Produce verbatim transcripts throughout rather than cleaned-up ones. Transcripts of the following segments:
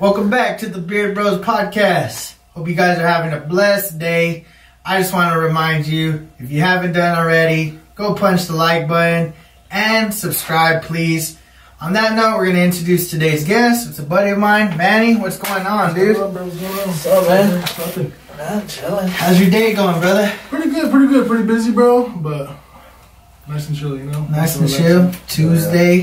Welcome back to the Beard Bros Podcast. Hope you guys are having a blessed day. I just want to remind you, if you haven't done already, go punch the like button and subscribe, please. On that note, we're going to introduce today's guest. It's a buddy of mine, Manny. What's going on, dude? What's up, bro? What's going on? What's up, man? What's up? I'm chilling. How's your day going, brother? Pretty good, pretty good. Pretty busy, bro, but nice and chill, you know? Nice and chill. Tuesday.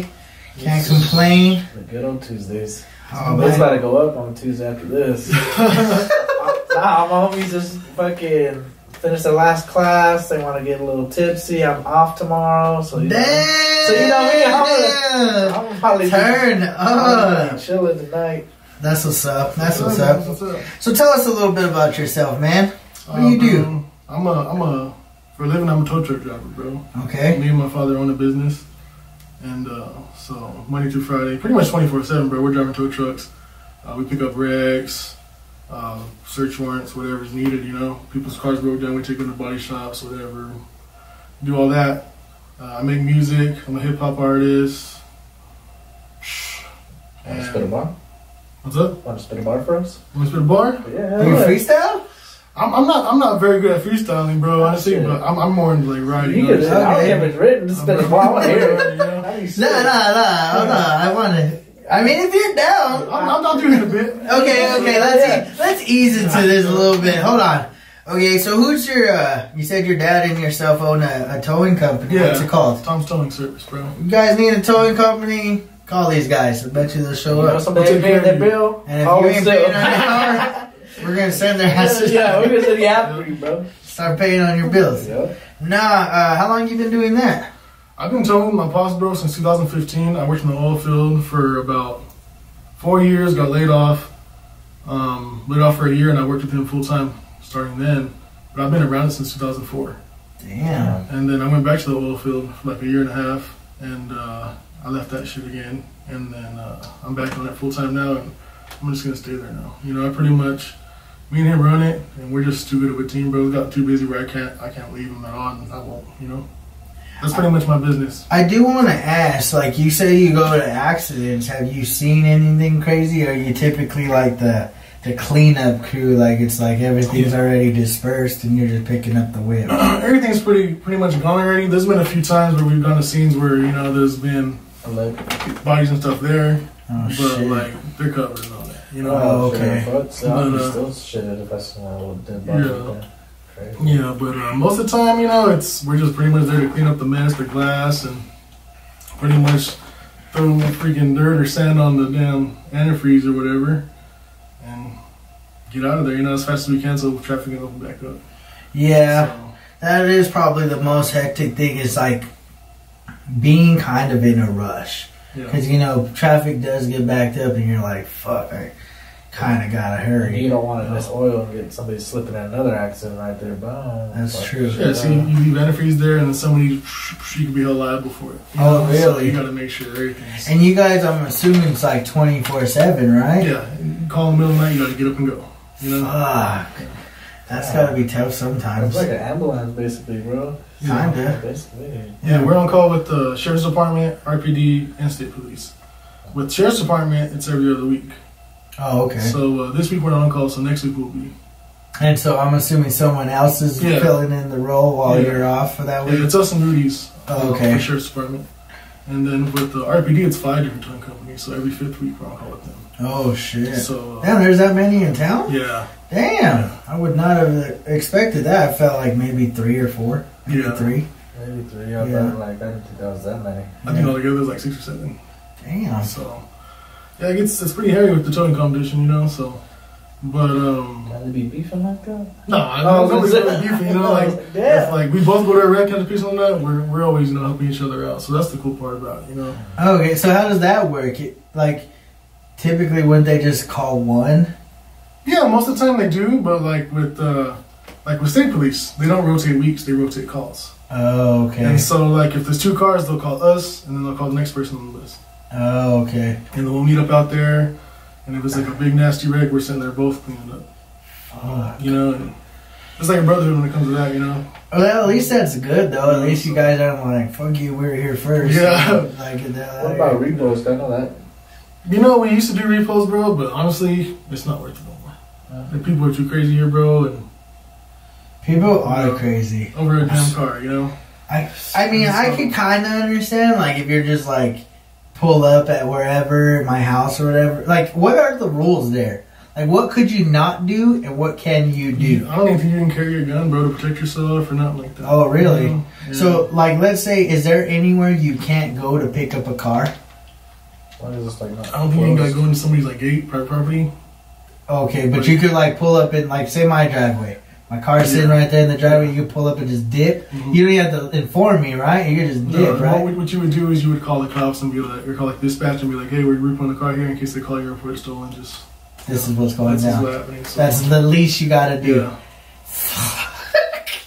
Yeah. Can't complain. We're good on Tuesdays. Oh, it's about to go up on Tuesday after this. Nah, my homies just fucking finished their last class. They want to get a little tipsy. I'm off tomorrow, so you know. Damn. So you know me, I'm gonna, I'm probably turn be, up, I'm chilling tonight. That's what's up. That's what's up. What's up. So tell us a little bit about yourself, man. What um, do you do? I'm a, I'm a, for a living, I'm a tow truck driver, bro. Okay. Me and my father own a business. And uh, so Monday through Friday, pretty much twenty-four seven, bro. We're driving tow trucks. Uh, we pick up wrecks, uh, search warrants, whatever's needed, you know. People's cars broke down, we take them to body shops, whatever. Do all that. Uh, I make music. I'm a hip-hop artist. Want to spit a bar? What's up? Want to spit a bar for us? Want to spit a bar? Yeah. You freestyle? I'm, I'm not. I'm not very good at freestyling, bro. Honestly, but I'm, I'm more into like writing. You know, just, I don't have it written. Just spend a while here. Nah, nah, nah. I want to. I mean, if you're down, I'm, I'm not doing it a bit. Okay, okay. Let's yeah. let's ease into this a little bit. Hold on. Okay, so who's your? Uh, you said your dad and yourself own a, a towing company. Yeah. What's it called? Tom's Towing Service, bro. You guys need a towing company? Call these guys. I bet you they'll show you up. Somebody paying their bill. And if you ain't paying on your car. We're gonna send their asses. Yeah, we're gonna send you after you, bro. Start paying on your bills. Yeah. Nah, uh, how long you been doing that? I've been towing my pops, bro, since two thousand fifteen. I worked in the oil field for about four years. Got laid off. Um, laid off for a year, and I worked with him full time starting then. But I've been around it since two thousand four. Damn. And then I went back to the oil field for like a year and a half, and uh, I left that shit again. And then uh, I'm back on it full time now, and I'm just gonna stay there now. You know, I pretty much. Me and him run it, and we're just too good of a team, bro. We got too busy where I can't, I can't leave him at all, and I won't, you know? That's pretty I, much my business. I do want to ask, like, you say you go to accidents. Have you seen anything crazy? Or are you typically, like, the the cleanup crew? Like, it's like everything's yeah. already dispersed, and you're just picking up the whip. Everything's pretty pretty much gone already. There's been a few times where we've gone to scenes where, you know, there's been bodies and stuff there. Oh, but, shit. like, they're covered. You know, oh, okay. But, uh, yeah. yeah, but uh, most of the time, you know, it's we're just pretty much there to clean up the mess, the glass, and pretty much throw freaking dirt or sand on the damn antifreeze or whatever, and get out of there, you know, as fast as we can so traffic can open back up. Yeah, so. That is probably the most hectic thing is, like, being kind of in a rush. Because, yeah. you know, traffic does get backed up, and you're like, fuck, I kind of got to hurry. You don't want to miss oil and get somebody slipping in another accident right there. Bye. That's but, true. Yeah, yeah. So you leave antifreeze there, and then somebody, you could be held liable for it. You oh, know? Really? So you got to make sure everything's... And you guys, I'm assuming it's like twenty-four seven, right? Yeah. You call in the middle of the night, you got to get up and go. You know? Fuck. Yeah. That's yeah. got to be tough sometimes. It's like an ambulance, basically, bro. Kinda. Yeah, basically. Yeah, we're on call with the Sheriff's Department, R P D, and State Police. With Sheriff's Department, it's every other week. Oh, okay. So uh, this week we're on call, so next week we'll be. And so I'm assuming someone else is yeah. filling in the role while yeah. you're off for that week? Yeah, it's us and Rudy's. Oh, okay. For Sheriff's Department. And then with the R P D, it's five different time companies, so every fifth week we're on call with them. Oh, shit. So, uh, damn, there's that many in town? Yeah. Damn. Yeah. I would not have expected that. I felt like maybe three or four. Maybe yeah. three? Maybe three. I yeah. thought like, I didn't think that was that many. I think yeah. altogether it was like six or seven. Damn. So, yeah, it gets, it's pretty hairy with the towing competition, you know, so. But, um. Gotta be beefing like that? No, I don't know. Beefing, you know, like, yeah. if, like, we both go to a wreck and a piece on that, we're, we're always, you know, helping each other out. So that's the cool part about it, you know. Okay, so how does that work? It, like, typically, wouldn't they just call one? Yeah, most of the time they do, but, like, with, uh. Like with state police, they don't rotate weeks, they rotate calls. Oh, okay. And so, like, if there's two cars, they'll call us, and then they'll call the next person on the list. Oh, okay. And then we'll meet up out there, and if it's like a big nasty wreck, we're sitting there both cleaning up. Fuck. You know, and it's like a brotherhood when it comes to that, you know? Well, at least that's good, though. At least you guys aren't like, fuck you, we were here first. Yeah. Like, that, what about Regos? I know that. You know, we used to do reposts, bro, but honestly, it's not worth it no more. The people are too crazy here, bro, and people are bro, crazy over a damn car, you know. I I mean, so, I can kind of understand, like, if you're just like pull up at wherever, my house or whatever. Like, what are the rules there? Like, what could you not do, and what can you do? I don't think you can carry your gun, bro, to protect yourself or not like that. Oh, really? You know? Yeah. So, like, let's say, is there anywhere you can't go to pick up a car? Why is this, like, not I don't think you can, like, go into somebody's, like, gate, private property. Okay, but like, you could, like, pull up in, like, say my driveway. My car's sitting yeah. right there in the driveway. You could pull up and just dip. Mm-hmm. You don't even have to inform me, right? You could just dip, no, right? What, what you would do is you would call the cops and be like, or call, like, dispatch and be like, hey, we're repoing the car here in case they call your report stolen, just... This is what's going down. So. That's the least you gotta do. Yeah.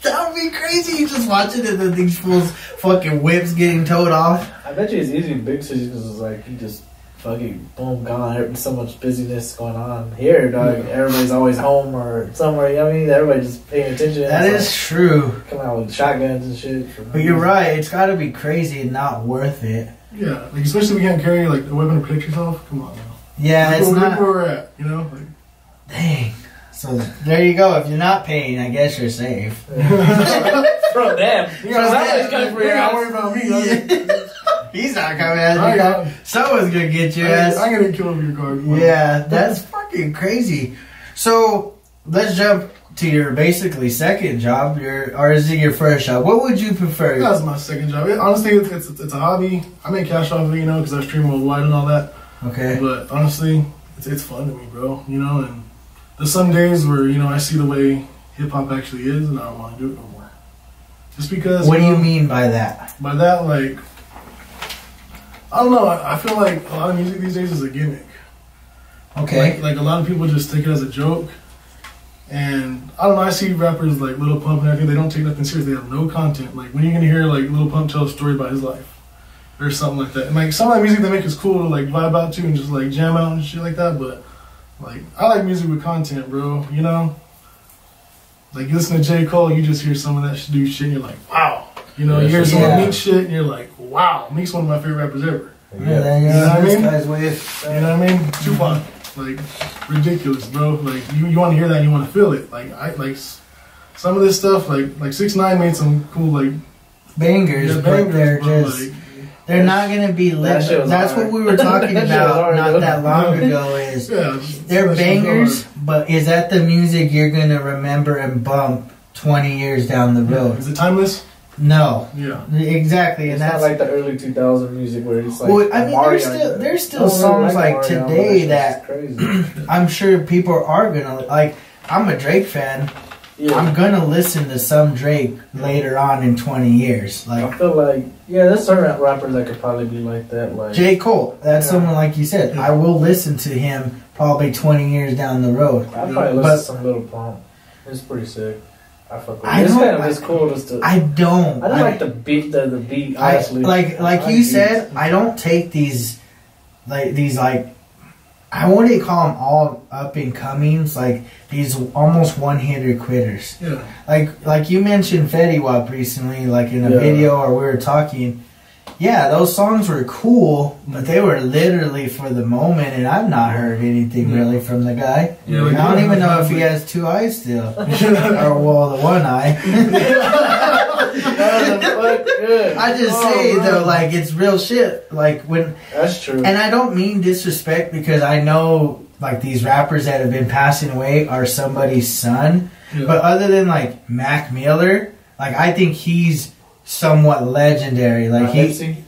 That would be crazy. You just watching it and these fools fucking whips getting towed off. I bet you it's easy in big cities because it's like you just fucking boom gone. There's so much busyness going on here, dog. Yeah. Everybody's always home or somewhere. You know what I mean? Everybody just paying attention. That it's is like, true. Coming out with shotguns and shit. For but you're right. It's got to be crazy and not worth it. Yeah, like especially if you can't carry like a weapon to protect yourself. Come on, man. Yeah, it's not... Where we're at, you know? Like, dang. So, there you go. If you're not paying, I guess you're safe. From them. From them. Coming for you. Don't worry about me. Yeah. He's not coming at you. Someone's going to get your ass. I'm going to kill him with your card. What? Yeah, that's fucking crazy. So, let's jump to your basically second job, your or is it your first job? What would you prefer? That's my second job. It, honestly, it's, it's, it's a hobby. I make cash off of it, you know, because I stream worldwide and all that. Okay. But honestly, it's, it's fun to me, bro. You know, and there's some days where, you know, I see the way hip hop actually is and I don't want to do it no more. Just because. What do you mean by that? By that, like, I don't know. I, I feel like a lot of music these days is a gimmick. Okay. Like, like a lot of people just take it as a joke. And I don't know. I see rappers like Lil Pump and everything. They don't take nothing serious. They have no content. Like, when are you going to hear, like, Lil Pump tell a story about his life? Or something like that. And like some of that music they make is cool to like vibe out to and just like jam out and shit like that. But like I like music with content, bro. You know, like you listen to J. Cole, you just hear some of that dude shit, and you're like, wow. You know, you hear some yeah. of Meek shit, and you're like, wow. Meek's one of my favorite rappers ever. Yeah, yeah. You know what I mean? Guys with, uh, you know what I mean? Tupac, like ridiculous, bro. Like you, you want to hear that, and you want to feel it. Like I like some of this stuff. Like like six nine made some cool like bangers, yeah, bangers but they're bro, just. Like, they're not going to be lit. That That's hard. What we were talking about not that long ago is yeah, they're bangers, but is that the music you're going to remember and bump twenty years down the road? Yeah. Is it timeless? No. Yeah. Exactly. It's and that's not like the early two thousand music where it's like well, I mean, Mario there's still, there's still oh, songs like, like today that crazy. I'm sure people are going to, like, I'm a Drake fan. Yeah. I'm gonna listen to some Drake later on in twenty years. Like I feel like, yeah, there's certain rappers that could probably be like that. Like J. Cole, that's yeah. someone like you said. Yeah. I will listen to him probably twenty years down the road. I probably but, listen to some Lil Pump. It's pretty sick. I fuck with it. It's kind of as cool as the. I don't. I don't I, like the beat. The, the beat. Honestly, I, like like I you beats. Said, I don't take these, like these like. I wouldn't call them all up and comings, like these almost one-hitter quitters. Yeah. Like like you mentioned Fetty Wap recently, like in a yeah. video or we were talking. Yeah, those songs were cool, but they were literally for the moment, and I've not heard anything yeah. really from the guy. Yeah, like, I don't even know if he has two eyes still. Or, well, the one eye. I just oh, say bro. Though, like it's real shit. Like when that's true, and I don't mean disrespect because I know like these rappers that have been passing away are somebody's son. Yeah. But other than like Mac Miller, like I think he's somewhat legendary. Like he,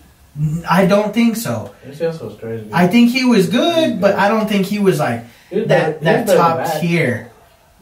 I don't think so. Was crazy. I think he was good, was but I don't think he was like was that better, that top tier.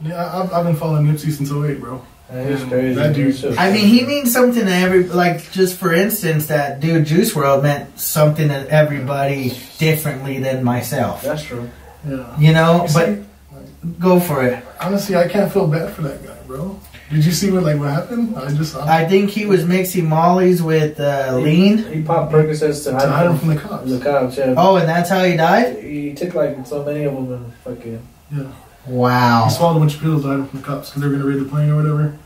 Yeah, I've, I've been following Nipsey since oh eight, bro. That crazy. That dude, I mean, he means something to every. Like, just for instance, that dude Juice world meant something to everybody differently than myself. That's true. Yeah. You know, you but see, like, go for it. Honestly, I can't feel bad for that guy, bro. Did you see what like what happened? I just. I, I think he was mixing mollies with uh, he, lean. He popped Percocets to hide him from the cops. The cops, yeah. Oh, and that's how he died. He took like so many of them and fucking yeah. Wow. He swallowed a bunch of pills and died from the cops because they were going to raid the plane or whatever.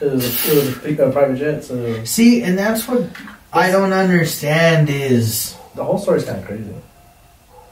It was a, it was a big, uh, private jet, so... See, and that's what I don't understand is... The whole story's kind of crazy.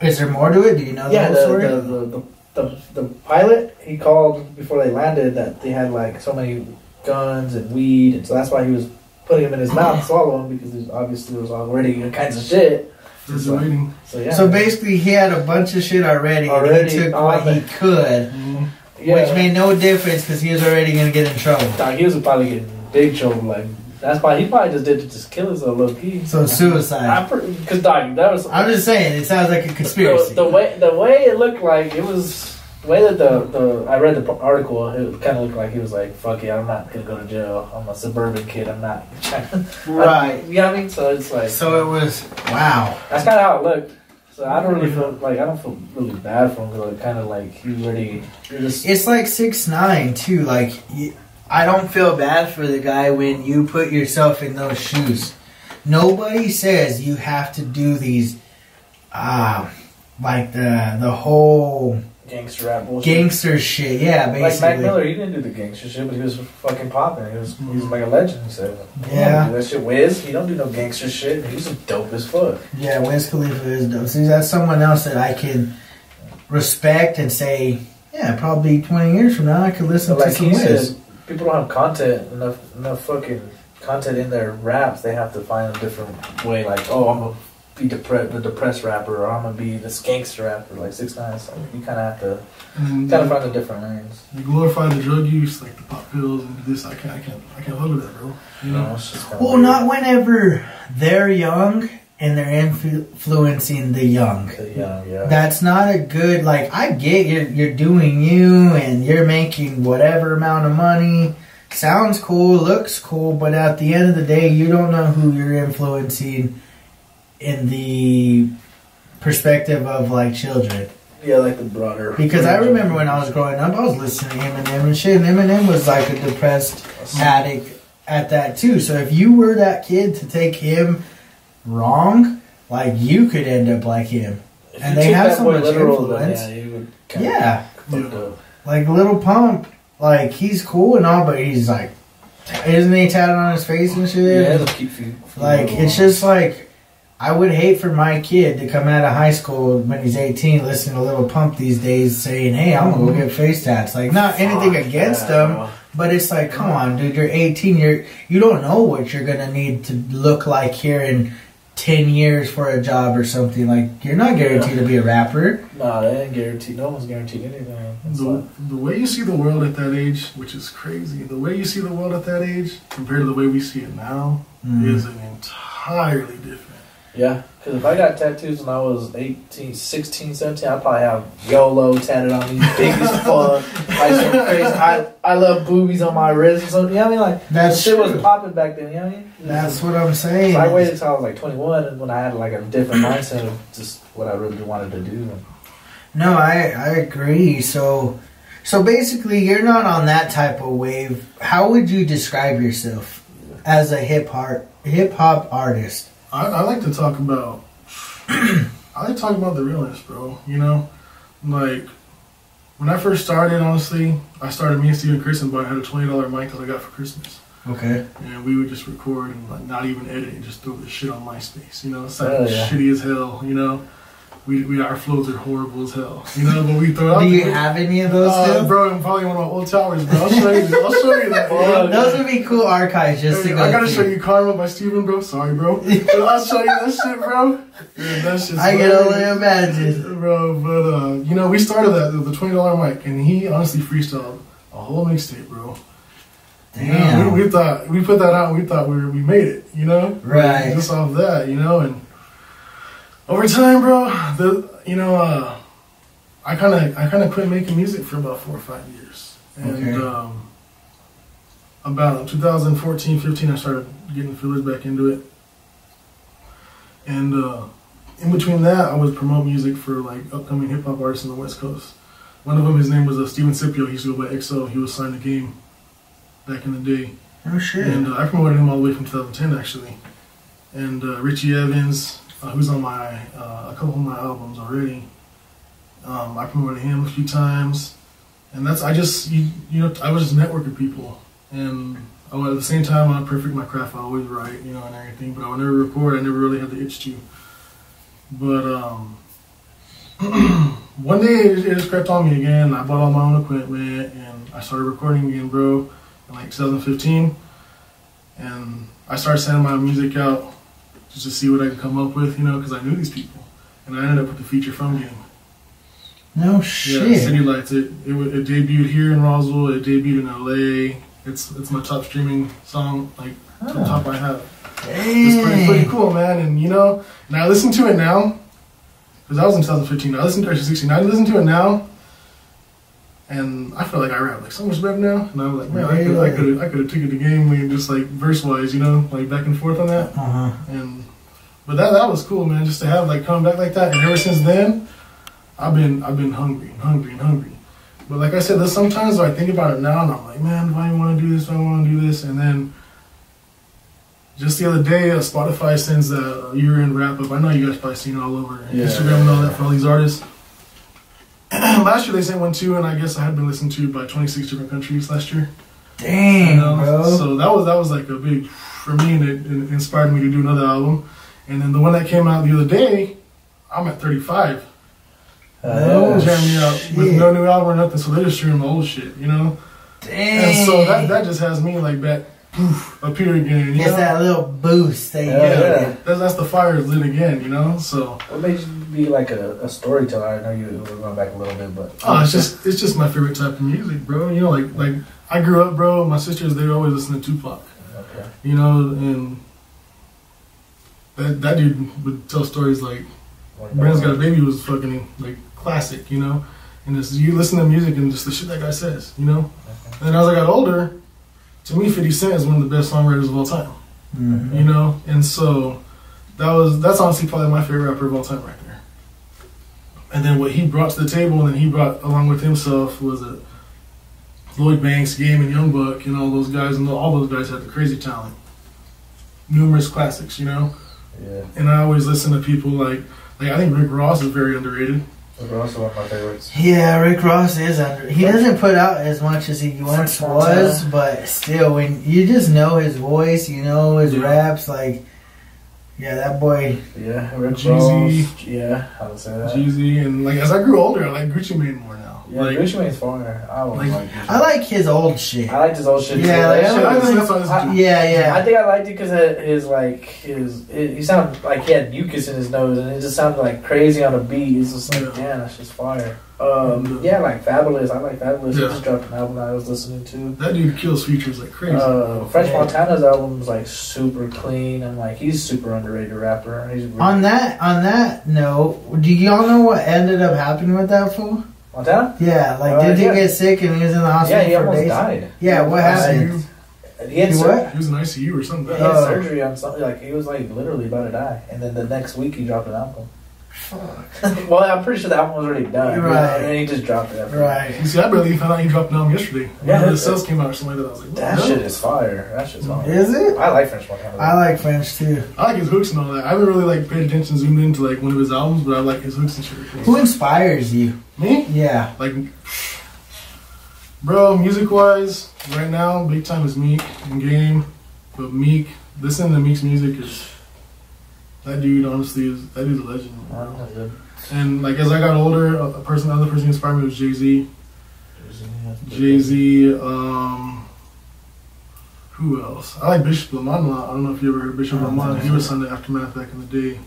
Is there more to it? Do you know yeah, the whole story? Yeah, the, the, the, the, the pilot, he called before they landed that they had, like, so many guns and weed, and so that's why he was putting them in his mouth to swallow them, because he obviously was already all kinds of shit. So, so, yeah. so basically he had a bunch of shit already, already and he took what he could, mm-hmm. yeah. which made no difference because he was already going to get in trouble. Nah, he was probably getting in big trouble, like... That's why he probably just did to just kill himself, low key. So suicide. Because dog, that was. I'm just saying, it sounds like a conspiracy. The, the way the way it looked like it was the way that the, the I read the article. It kind of looked like he was like, "Fuck it, I'm not gonna go to jail. I'm a suburban kid. I'm not." Right. I, you know what I mean? So it's like. So it was. Wow. That's kind of how it looked. So I don't really feel like I don't feel really bad for him because it kind of like he already. Just, it's like six nine too. Like. He, I don't feel bad for the guy when you put yourself in those shoes. Nobody says you have to do these, uh, like the the whole gangster rap bullshit. Gangster shit, yeah, basically. Like Mac Miller, he didn't do the gangster shit, but he was fucking popping. He was he was like a legend. So yeah, do that shit. Wiz, he don't do no gangster shit. He was a dope as fuck. Yeah, Wiz Khalifa is dope. See, that's someone else that I can respect and say, yeah, probably twenty years from now I could listen so to like some Wiz. People don't have content, enough enough fucking content in their raps. They have to find a different way. Like, oh, I'm going to be depre- the depressed rapper, or I'm going to be this gangster rapper, like six nine. So you kind of have to kind of find the different lanes. You glorify the drug use, like the pop pills and this. I can't, I can't, I can't look at that, bro. You know? No, it's just kinda well, weird. Not whenever they're young and they're influ- influencing the young. The young, yeah. That's not a good, like, I get you're, you're doing you and you're making whatever amount of money. Sounds cool, looks cool, but at the end of the day, you don't know who you're influencing in the perspective of, like, children. Yeah, like the broader. Because I remember when I was growing up, I was listening to Eminem and shit, and Eminem was, like, a depressed addict at that, too. So if you were that kid to take him... wrong, like you could end up like him, if and they have so much literal, influence. Then, yeah, you would kind yeah. Of yeah. Like Lil Pump, like he's cool and all, but he's like, isn't he tatted on his face and shit? Yeah, it'll keep you. Like it's just like, I would hate for my kid to come out of high school when he's eighteen, listening to Lil Pump these days, saying, "Hey, I'm gonna go get face tats." Like not anything against them, but it's like, come on, dude, you're eighteen, you're you don't know what you're gonna need to look like here and. Ten years for a job or something. Like you're not guaranteed yeah. to be a rapper. Nah, they ain't guaranteed. No one's guaranteed anything. The, like, the way you see the world at that age, which is crazy, the way you see the world at that age compared to the way we see it now mm. is an entirely different. Yeah, because if I got tattoos when I was eighteen, sixteen, seventeen, I'd probably have YOLO tatted on me, big as fuck. I, I love boobies on my wrist and something. You know what I mean? Like, that shit was popping back then, you know what I mean? That's what I'm saying. So I waited until I was like twenty-one and when I had like a different mindset of just what I really wanted to do. No, I, I agree. So, so basically, you're not on that type of wave. How would you describe yourself as a hip hop hip hop artist? I, I like to talk about, I like to talk about the realness, bro, you know? Like, when I first started, honestly, I started, me and Steven Christensen, but I had a twenty dollar mic that I got for Christmas. Okay. And we would just record and like not even edit and just throw this shit on MySpace, you know? It's like oh, yeah. shitty as hell, you know? We, we Our flows are horrible as hell, you know? But we throw it out. Do you there. Have any of those uh, still? Bro, I'm probably one of my old towers, bro. I'll show you, I'll show you that. Bro. Those would be cool archives just hey, to go I gotta through. Show you Karma by Steven, bro. Sorry, bro. But I'll show you that shit, bro. Yeah, that shit's I can only imagine. Bro, but, uh, you know, we started that with the twenty dollar mic, and he honestly freestyled a whole mixtape, bro. Damn. You know, we, we thought, we put that out and we thought we, were, we made it, you know? Right. Just off that, you know, and... Over time, bro, the you know, uh, I kind of I kind of quit making music for about four or five years, and okay. um, about two thousand fourteen, fifteen, I started getting fillers back into it, and uh, in between that, I was promoting music for like upcoming hip hop artists on the West Coast. One of them, his name was uh, Steven Scipio. He used to go by X O. He was signed to Game back in the day. Oh shit! And uh, I promoted him all the way from two thousand ten, actually, and uh, Richie Evans. Uh, who's on my uh, a couple of my albums already. Um, I promoted him a few times, and that's I just you, you know I was just networking people, and I would, at the same time I'm not perfect my craft. I always write, you know, and everything, but I would never record. I never really had the itch to. But um, One day it just, it just crept on me again. I bought all my own equipment and I started recording again, bro, in like twenty fifteen. And I started sending my music out just to see what I could come up with, you know, because I knew these people. And I ended up with the feature from Game. No shit. Yeah, City Lights. It, it it debuted here in Roswell. It debuted in L A. It's it's my top streaming song, like oh. the top I have. Hey. It's pretty, pretty cool, man. And you know, and I listen to it now, because I was in twenty fifteen. I listened to it in twenty sixteen. I listen to it now, and I feel like I rap like so much better now. And I'm like, man, really? I could I could have taken the game and just like verse wise, you know, like back and forth on that. Uh-huh. And but that that was cool, man. Just to have like come back like that. And ever since then, I've been I've been hungry and hungry and hungry. But like I said, sometimes I think about it now and I'm like, man, if I want to do this, if I want to do this. And then just the other day, uh, Spotify sends a year-end wrap-up. I know you guys probably seen it all over yeah. Instagram and all that for all these artists. Last year they sent one too, and I guess I had been listened to by twenty-six different countries last year. Dang, you know? Bro. So that was, that was like a big, for me, and it, it inspired me to do another album. And then the one that came out the other day, I'm at thirty-five. No one jammed me out with no new album or nothing, so they just stream the old shit, you know? Dang. And so that, that just has me like that poof, appear again, you it's know? that little boost thing. Yeah, yeah. yeah. That's, that's the fire lit again, you know? So what made you be like a, a storyteller? I know you were going back a little bit, but oh, it's just it's just my favorite type of music, bro. You know, like like I grew up, bro, my sisters, they always listen to Tupac. Okay. You know, and that that dude would tell stories like Brandon's Got a Baby was fucking like classic, you know, and just you listen to music and just the shit that guy says, you know. Okay. And as I got older, to me, fifty cent is one of the best songwriters of all time, mm-hmm. you know. And so that was that's honestly probably my favorite rapper of all time right there. And then what he brought to the table, and then he brought along with himself was a Lloyd Banks, Game, and Young Buck, and all those guys, and all those guys had the crazy talent, numerous classics, you know. Yeah. And I always listen to people like. Like I think Rick Ross is very underrated. Rick Ross is one of my favorites. Yeah, Rick Ross is underrated. He doesn't put out as much as he once was, but still, when you just know his voice, you know his yeah. raps, like, yeah, that boy. Yeah, Rick Jeezy. Ross. Yeah, I would say that. Jeezy, and like as I grew older, I like Gucci Mane more now. Yeah, like, Gucci Mane's fire. I would like, like Gucci. I like his old shit. I liked his old shit. Yeah, like, I like, I like, I, yeah, yeah. I think I liked it because his like his he sounded like he had mucus in his nose, and it just sounded like crazy on a beat. It's just like, yeah. damn, that's just fire. Um, yeah, like Fabulous. I like Fabulous. Yeah. I just dropped an album that I was listening to. That dude kills features like crazy. Uh, French yeah. Montana's album is like super clean, and like he's super underrated rapper. He's really on that on that note, do y'all know what ended up happening with that fool? Montana? Yeah, like uh, did he yeah. get sick and he was in the hospital? Yeah, he for almost days? died. Yeah, what happened? He had he what? He was in I C U or something. He had oh. surgery on something. Like he was like literally about to die, and then the next week he dropped an album. Fuck. Well, I'm pretty sure the album was already done. Right. Right? And then he just dropped it. After right. You see, I barely found out he dropped an album yesterday. Yeah, the sales came out or something like that. I was like, that shit is fire. That shit's fire. Is it? I like French Montana. I like French too. I like his hooks and all that. I haven't really like paid attention, zoomed into like one of his albums, but I like his hooks and shit. Who inspires you? Me? Yeah. Like, bro, music-wise, right now, big time is Meek and Game. But Meek, listening to Meek's music is, that dude honestly is, that dude's a legend. Bro. And like as I got older, a person, another person who inspired me was Jay Z. Jay Z. Um, who else? I like Bishop Lamont. I don't know if you ever heard Bishop Lamont. He was on the Aftermath back in the day.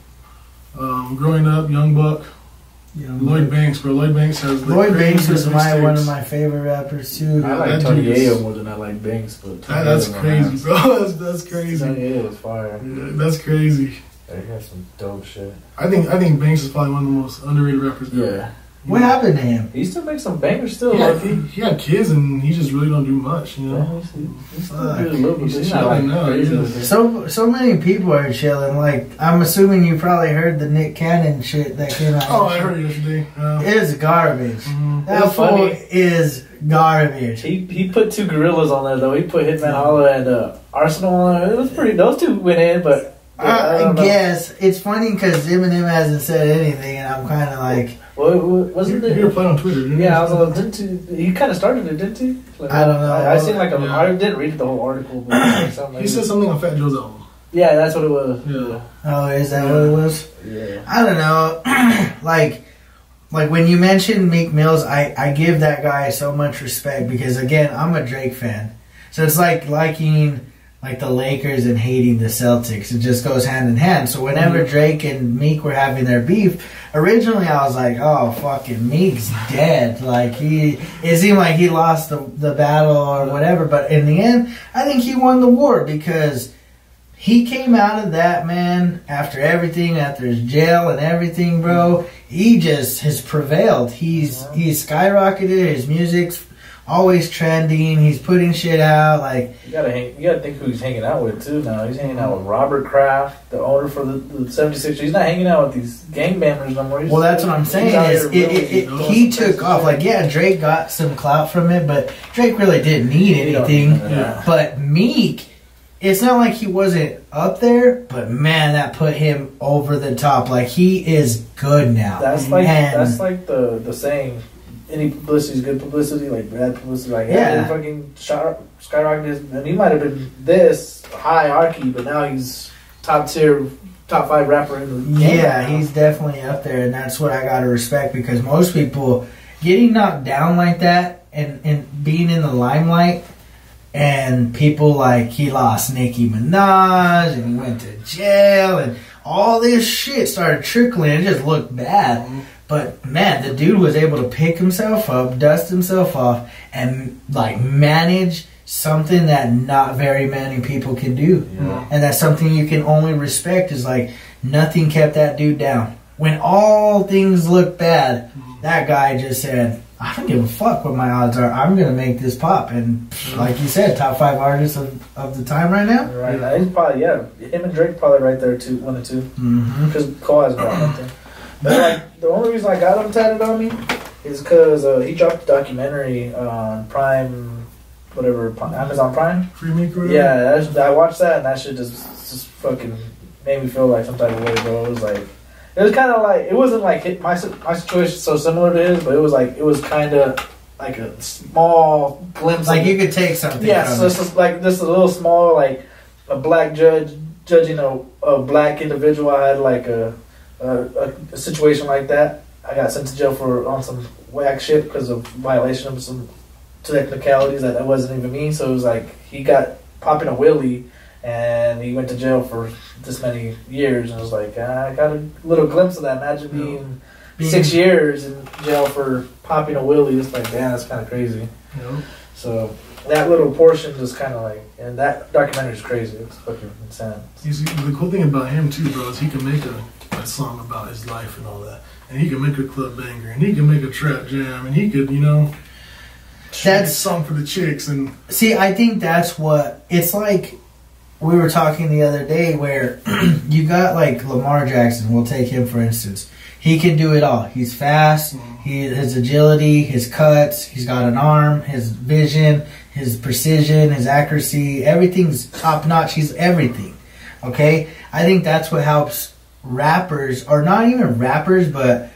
Um, growing up, Young Buck. You know, Lloyd Banks, bro. Lloyd Banks has. Lloyd Banks is my one of my favorite rappers too. Yeah, I like Tony Ayo more than I like Banks, but that, that's crazy, bro. That's, that's crazy. Tony Ayo was fire. Yeah, that's crazy. They got some dope shit. I think I think Banks is probably one of the most underrated rappers. Ever. Yeah. What yeah. happened to him? He still makes some bangers still. Yeah, like he, he had kids and he just really don't do much, you know. Yeah, he's still doing a little bit. He's chilling now. So so many people are chilling. Like I'm assuming you probably heard the Nick Cannon shit that came out. Oh, I heard it yesterday. Um, it's garbage. Mm-hmm. That fool is garbage. He he put two gorillas on there though. He put Hitman Holler and uh, Arsenal on there. It was pretty. Those two went in, but yeah, I, I guess it's funny because Eminem hasn't said anything, and I'm kind of like. Well, wasn't you, it? You were playing on Twitter, didn't yeah, you? Yeah, I was like, didn't you? He kind of started it, didn't he? Like, I don't know. I, I seen like a. Yeah. I didn't read the whole article, but like something. He like said something on Fat Joe's album. Yeah, that's what it was. Yeah. Oh, is that yeah. what it was? Yeah. I don't know. Like, Like, when you mentioned Meek Mills, I, I give that guy so much respect because, again, I'm a Drake fan. So it's like liking, like, the Lakers and hating the Celtics. It just goes hand in hand. So whenever Drake and Meek were having their beef, originally I was like, oh, fucking Meek's dead. Like, he, it seemed like he lost the, the battle or whatever. But in the end, I think he won the war because he came out of that, man, after everything, after his jail and everything, bro. He just has prevailed. He's yeah. he's skyrocketed. His music's always trending. He's putting shit out. Like, you gotta hang, you gotta think who he's hanging out with too. Now he's hanging out with Robert Kraft, the owner for the, the seventy-six. He's not hanging out with these gangbangers no more. He's well, that's what I'm saying. Is it, really it, it, he took off. Like, yeah, Drake got some clout from it, but Drake really didn't need anything. Yeah. But Meek, it's not like he wasn't up there, but man, that put him over the top. Like, he is good now. That's like and that's like the, the saying, any publicity is good publicity, like bad publicity. Like, yeah, hey, fucking skyrocketed. And he might have been this hierarchy, but now he's top tier, top five rapper in the game. Yeah, he's definitely up there, and that's what I gotta respect because most people getting knocked down like that and, and being in the limelight. And people like, he lost Nicki Minaj, and he went to jail, and all this shit started trickling. It just looked bad. Mm-hmm. But, man, the dude was able to pick himself up, dust himself off, and, like, manage something that not very many people can do. Yeah. And that's something you can only respect is, like, nothing kept that dude down. When all things looked bad, that guy just said, I don't give a fuck what my odds are. I'm going to make this pop. And like you said, top five artists of, of the time right now. Right now. He's probably, yeah, him and Drake probably right there, two, one or two. Because mm-hmm. Cole has got nothing. But like, the only reason I got him tatted on me is because uh, he dropped a documentary on Prime, whatever, Amazon Prime. Freemake or yeah, that, I watched that and that shit just, just fucking made me feel like some type of way, bro. It was like, it was kind of like, it wasn't like hit, my my situation so similar to his, but it was like, it was kind of like a small glimpse. Like, you could take something. Yeah, so it's just like this a little small, like a black judge judging a, a black individual. I had like a, a, a situation like that. I got sent to jail for on some whack shit because of violation of some technicalities that, that wasn't even me. So it was like, he got popping a wheelie. And he went to jail for this many years, and I was like, I got a little glimpse of that. Imagine being, being six years in jail for popping a wheelie. It's like, damn, that's kind of crazy. Yeah. So that little portion just kind of like, and that documentary is crazy. It's fucking insane. He's, the cool thing about him too, bro, is he can make a, a song about his life and all that, and he can make a club banger, and he can make a trap jam, and he could, you know, that's song for the chicks. And see, I think that's what it's like. We were talking the other day where you got like Lamar Jackson. We'll take him for instance. He can do it all. He's fast. He his agility, his cuts. He's got an arm. His vision, his precision, his accuracy. Everything's top notch. He's everything. Okay, I think that's what helps rappers, or not even rappers, but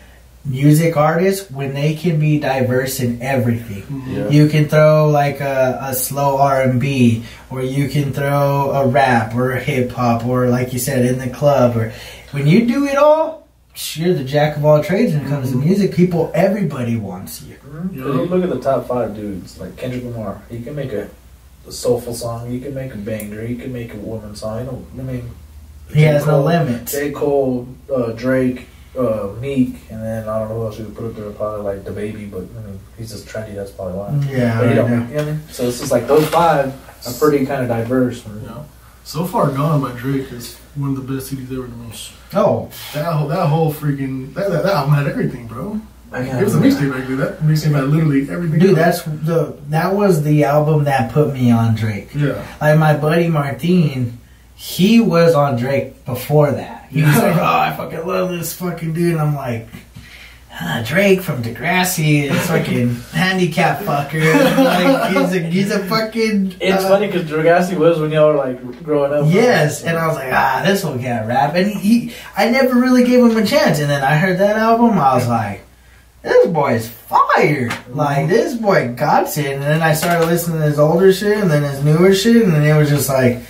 music artists, when they can be diverse in everything. Yeah. You can throw like a, a slow R and B, or you can throw a rap or a hip hop, or like you said, in the club. Or when you do it all, you're the jack of all trades when it comes mm-hmm. to music. People, everybody wants you. Yeah. Look at the top five dudes, like Kendrick Lamar. He can make a, a soulful song. He can make a banger. He can make a woman song. I don't. I mean, he J. has Cole, no limits. J. Cole, uh, Drake. Uh, Meek, and then I don't know who else you would put up there, probably like the baby, but I mean, he's just trendy, that's probably why. Yeah, but, you know, yeah. You know what I mean? So it's just like those five are pretty kind of diverse. You know? So Far Gone by Drake is one of the best C Ds ever. The most. Oh, that whole, that whole freaking that that, that album had everything, bro. It was a mixtape back then. That mixtape had literally everything. Dude, that's the that was the album that put me on Drake. Yeah, like my buddy Martin. He was on Drake before that. He was like, oh, I fucking love this fucking dude. And I'm like, ah, Drake from Degrassi is fucking handicap fucker. And like, he's a, he's a fucking... It's uh, funny because Degrassi was when y'all were like growing up. Yes, and I was like, ah, this one can't rap. And he, he, I never really gave him a chance. And then I heard that album, I was like, this boy is fire. Like, this boy got it. And then I started listening to his older shit and then his newer shit. And then it was just like...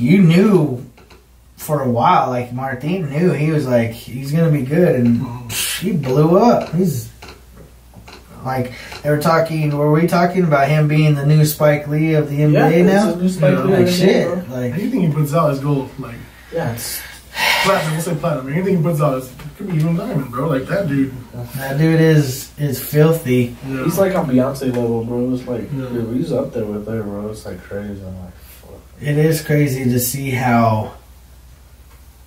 You knew for a while, like Martin knew, he was like, he's gonna be good, and he blew up. He's like, they were talking, were we talking about him being the new Spike Lee of the N B A yeah, it's now? The new Spike yeah, Lee like, shit. Game, like, anything he puts out is gold. Like, yeah, it's platinum. We'll say platinum. Anything he puts out is even diamond, bro. Like, that dude. That dude is is filthy. Yeah. He's like on Beyonce level, bro. It's like, yeah. dude, he's up there with her, bro. It's like crazy. I'm like, fuck. It is crazy to see how.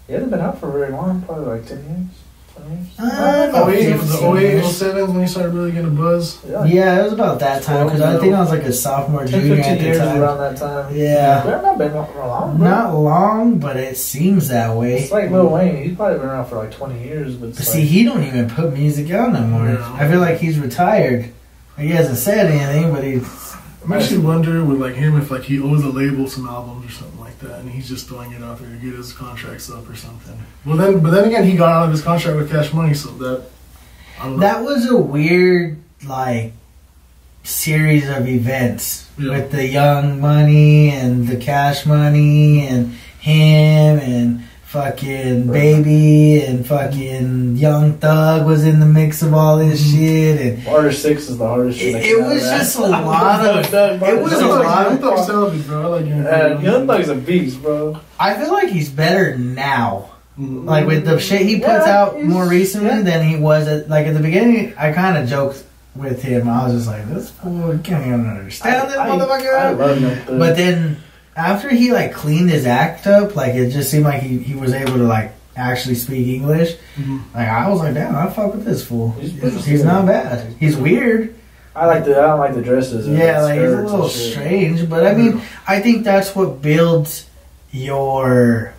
He hasn't been out for very long, probably like ten years. Uh, it was the oh eight, oh seven when he started really getting a buzz. Yeah, yeah, it was about that time because I think I was like a sophomore, junior at the time. Around that time. Yeah, they're not been out for long. Bro. Not long, but it seems that way. It's like Lil Wayne; he's probably been around for like twenty years. But, but like, see, he don't even put music out no more. Yeah. I feel like he's retired. He hasn't said anything, but he's. I'm actually wondering with like him if like he owes a label some albums or something like that, and he's just throwing it out there to get his contracts up or something. Well, then, but then again, he got out of his contract with Cash Money, so that I don't know. That was a weird like series of events yeah. with the Young Money and the Cash Money and him and fucking Baby and fucking Young Thug was in the mix of all this shit. And Barter Six is the hardest shit. It, it was just a lot of. Thug, it was a lot of. Thug selfies, bro. Like, you know, uh, Young Thug's a beast, bro. I feel like he's better now. Mm-hmm. Like with the shit he puts yeah, out more recently yeah. than he was at. Like at the beginning, I kind of joked with him. I was just like, this fool can't even understand this motherfucker. I love Young Thug. But then. After he like cleaned his act up, like it just seemed like he, he was able to like actually speak English. Mm-hmm. Like I was like, damn, I fuck with this fool. He's, he's, he's not bad. He's weird. I like the I don't like the dresses. Yeah, like he's a little strange, but I mean, I think that's what builds your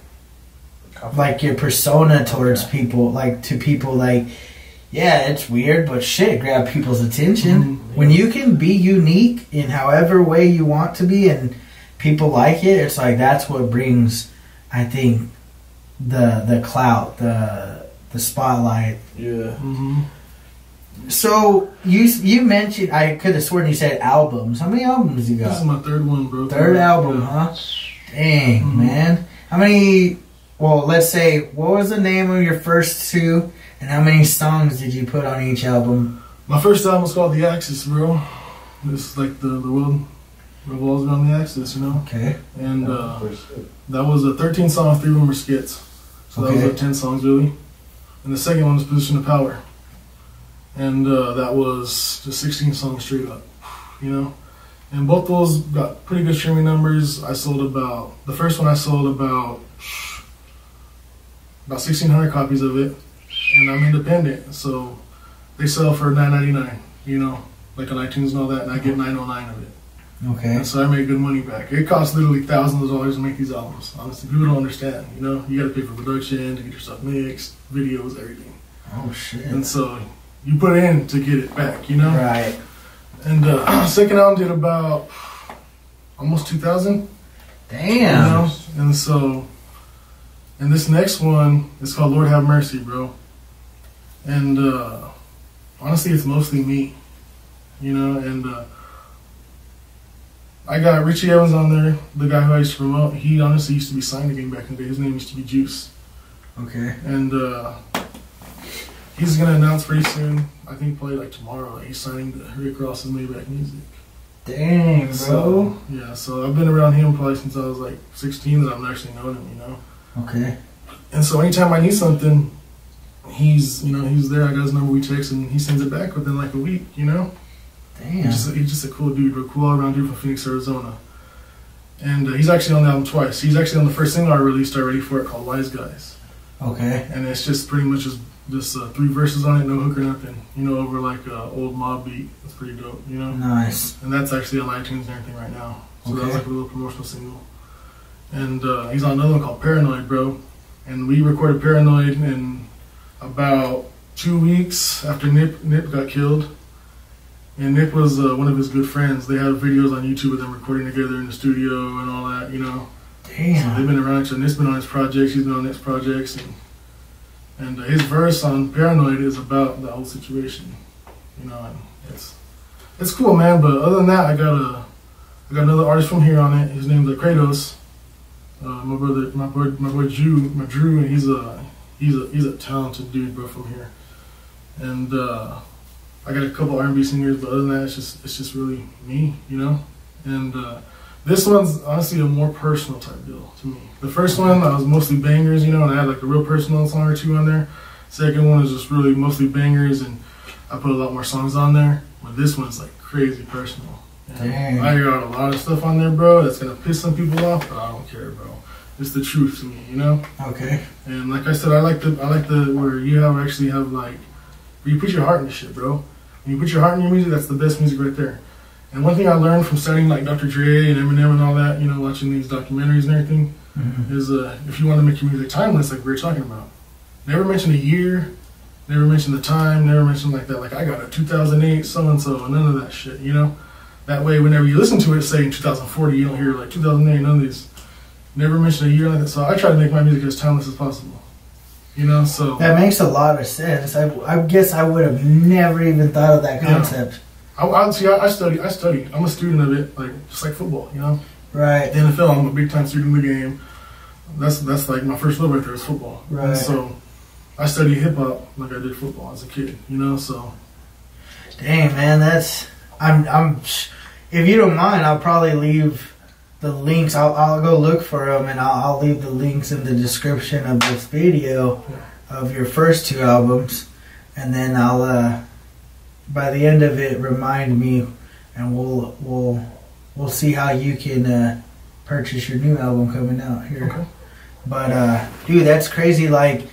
like your persona towards people, like to people. Like, yeah, it's weird, but shit, grab people's attention mm-hmm. when you can be unique in however way you want to be and. People like it. It's like that's what brings, I think, the the clout, the the spotlight. Yeah. Mm-hmm. So you you mentioned I could have sworn you said albums. How many albums you got? This is my third one, bro. Third album, yeah. huh? Dang, mm-hmm. man. How many? Well, let's say what was the name of your first two, and how many songs did you put on each album? My first album was called The Axis, bro. This is like the the world. Revolves around the axis, you know? Okay. And uh, that was a thirteen song, three rumor skits. So okay. that was like ten songs, really. And the second one was Position of Power. And uh, that was just sixteen songs straight up, you know? And both those got pretty good streaming numbers. I sold about, the first one I sold about, about sixteen hundred copies of it. And I'm independent, so they sell for nine ninety-nine, you know? Like on iTunes and all that, and I get nine oh nine of it. Okay. And so I made good money back. It costs literally thousands of dollars to make these albums. Honestly, people don't understand. You know, you got to pay for production, to get your stuff mixed, videos, everything. Oh shit. And so you put it in to get it back. You know. Right. And uh, second album did about almost two thousand. Damn. You know? And so, and this next one is called Lord Have Mercy, bro. And uh, honestly, it's mostly me. You know, and. Uh, I got Richie Evans on there, the guy who I used to promote. He honestly used to be signed to Game back in the day. His name used to be Juice. Okay. And uh, he's going to announce pretty soon, I think probably like tomorrow, he's signing to Rick Ross's Maybach Music. Dang, bro. So, yeah, so I've been around him probably since I was like sixteen and I've actually known him, you know? Okay. And so anytime I need something, he's, you know, he's there. I got his number, we text, and he sends it back within like a week, you know? Damn. He's just, he's just a cool dude, a cool all-around dude from Phoenix, Arizona. And uh, he's actually on the album twice. He's actually on the first single I released already for it called Wise Guys. Okay. And it's just pretty much just, just uh, three verses on it, no hook or nothing. You know, over like an uh, old mob beat. That's pretty dope, you know? Nice. And that's actually on iTunes and everything right now. So okay. That was like a little promotional single. And uh, he's on another one called Paranoid, bro. And we recorded Paranoid in about two weeks after Nip, Nip got killed. And Nick was uh, one of his good friends. They have videos on YouTube of them recording together in the studio and all that, you know. Damn. So they've been around each other. Nick's been on his projects. He's been on Nick's projects. And and uh, his verse on Paranoid is about the whole situation, you know. And it's it's cool, man. But other than that, I got a I got another artist from here on it. His name's Kratos. Uh, my brother, my boy, my boy Drew, my Drew, and he's a he's a he's a talented dude, bro, from here. and uh, I got a couple R and B singers, but other than that, it's just it's just really me, you know. And uh, this one's honestly a more personal type deal to me. The first one, I was mostly bangers, you know, and I had like a real personal song or two on there. Second one is just really mostly bangers, and I put a lot more songs on there. But this one's like crazy personal. And I got a lot of stuff on there, bro, that's gonna piss some people off, but I don't care, bro. It's the truth to me, you know. Okay. And like I said, I like the I like the where you have actually have like where you put your heart in the shit, bro. When you put your heart in your music, that's the best music right there. And one thing I learned from studying like Doctor Dre and Eminem and all that, you know, watching these documentaries and everything, mm-hmm. is uh, if you want to make your music timeless, like we were talking about, never mention a year, never mention the time, never mention like that. Like I got a two thousand eight so and so, none of that shit, you know. That way, whenever you listen to it, say in two thousand forty, you don't hear like two thousand eight, none of these. Never mention a year like that. So I try to make my music as timeless as possible. You know, so that makes a lot of sense. I, I guess I would have never even thought of that concept. Yeah. I, I see. I, I study. I study. I'm a student of it, like just like football. You know, right? The N F L. I'm a big time student of the game. That's that's like my first love right there is football. Right. And so I studied hip hop like I did football as a kid. You know, so dang man, that's I'm I'm. If you don't mind, I'll probably leave the links. I'll I'll go look for them, and I'll, I'll leave the links in the description of this video of your first two albums, and then I'll uh, by the end of it remind me, and we'll we'll we'll see how you can uh, purchase your new album coming out here. Okay. But uh, dude, that's crazy. Like,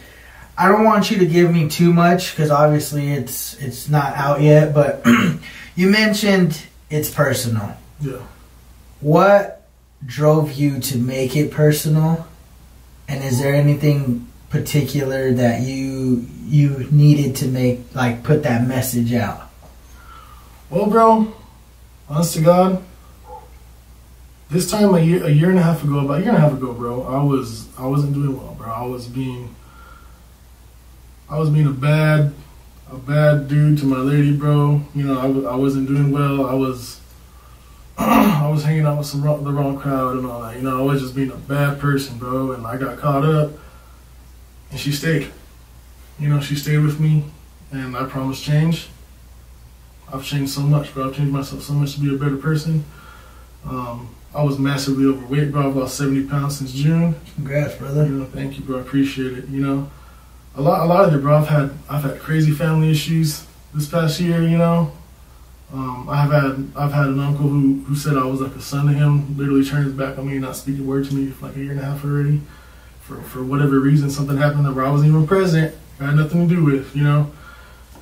I don't want you to give me too much because obviously it's it's not out yet. But you mentioned it's personal. Yeah. What drove you to make it personal, and is there anything particular that you you needed to make, like put that message out? Well, bro, honest to God, this time a year a year and a half ago, about a year and a half ago, bro, I was I wasn't doing well, bro. I was being I was being a bad a bad dude to my lady, bro. You know, I I wasn't doing well. I was. I was hanging out with some wrong, the wrong crowd and all that, you know. I was just being a bad person, bro, and I got caught up, and she stayed. You know, she stayed with me, and I promised change. I've changed so much, bro. I've changed myself so much to be a better person. Um, I was massively overweight, bro. I've lost seventy pounds since June. Congrats, brother. You know, thank you, bro. I appreciate it. You know, a lot, a lot of it, bro. I've had, I've had crazy family issues this past year, you know. Um, I've had I've had an uncle who, who said I was like a son to him, literally turned his back on me and not speak a word to me for like a year and a half already. For for whatever reason, something happened that where I wasn't even present, I had nothing to do with, you know?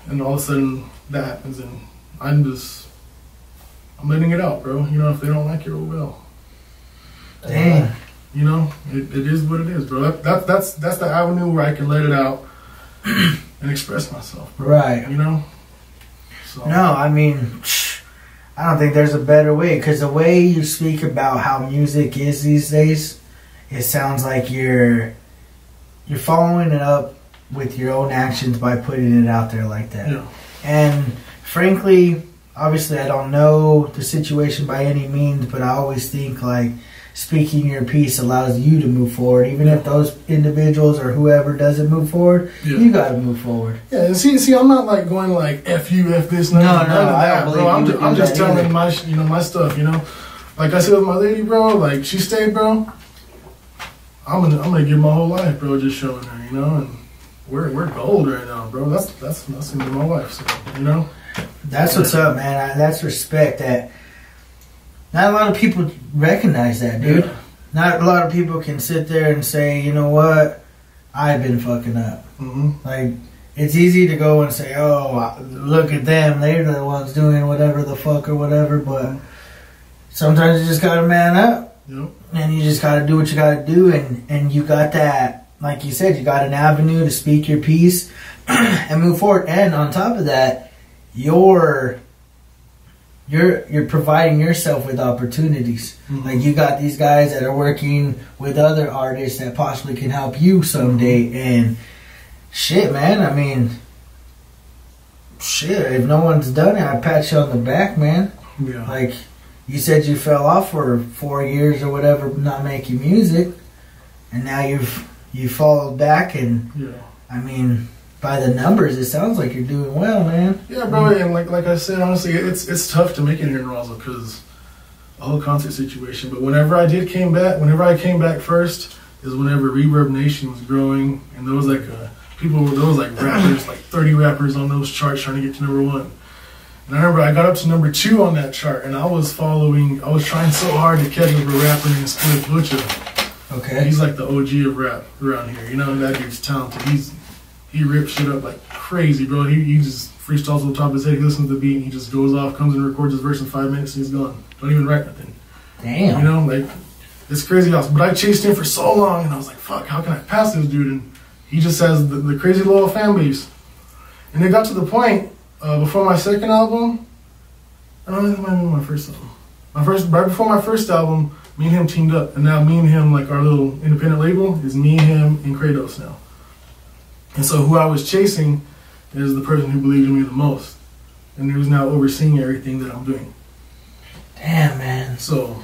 And all of a sudden, that happens, and I'm just, I'm letting it out, bro. You know, if they don't like it, oh well. Damn. Uh, you know, it, it is what it is, bro. That, that, that's, that's the avenue where I can let it out and express myself, bro. Right. You know? No, I mean, I don't think there's a better way, because the way you speak about how music is these days, it sounds like you're you're following it up with your own actions by putting it out there like that. Yeah. And frankly, obviously I don't know the situation by any means, but I always think like speaking your piece allows you to move forward, even yeah. if those individuals or whoever doesn't move forward, yeah. you gotta move forward. Yeah, and see, see, I'm not like going like f you, f this, no, no, none no, of that, bro. You, I'm, you just, I'm just telling either. my, you know, my stuff, you know. Like I said with my lady, bro, like she stayed, bro. I'm gonna, I'm gonna give my whole life, bro, just showing her, you know. And we're we're gold right now, bro. That's that's that's gonna be my wife, so you know. That's what's up, man. I, that's respect. That. Not a lot of people recognize that, dude. Yeah. Not a lot of people can sit there and say, you know what, I've been fucking up. Mm-hmm. Like, it's easy to go and say, oh, look at them, they're the ones doing whatever the fuck or whatever, but sometimes you just gotta man up. Yep. And you just gotta do what you gotta do, and, and you got that, like you said, you got an avenue to speak your piece and move forward. And on top of that, your... You're you're providing yourself with opportunities. Mm-hmm. Like you got these guys that are working with other artists that possibly can help you someday. Mm-hmm. And shit, man. I mean, shit. If no one's done it, I pat you on the back, man. Yeah. Like you said, you fell off for four years or whatever, not making music, and now you've you followed back, and yeah. I mean, by the numbers, it sounds like you're doing well, man. Yeah, bro, and like like I said, honestly, it's it's tough to make it here in Roswell because the whole concert situation. But whenever I did came back, whenever I came back first, is whenever Reverb Nation was growing, and there was like a, people, there was like rappers, like thirty rappers on those charts trying to get to number one. And I remember I got up to number two on that chart, and I was following, I was trying so hard to catch up a rapper named Split Butcha. Okay. He's like the O G of rap around here, you know, and that dude's talented. He's, he rips shit up like crazy, bro. He, he just freestyles on the top of his head, he listens to the beat, and he just goes off, comes and records his verse in five minutes, and he's gone. Don't even write nothing. Damn. You know, like, it's crazy house. But I chased him for so long, and I was like, fuck, how can I pass this dude? And he just has the, the crazy loyal fan base. And it got to the point, Uh, before my second album, I don't know, that might be my first album. My first, right before my first album, me and him teamed up, and now me and him, like our little independent label, is me, him, and Kratos now. And so who I was chasing is the person who believed in me the most, and who's now overseeing everything that I'm doing. Damn, man. So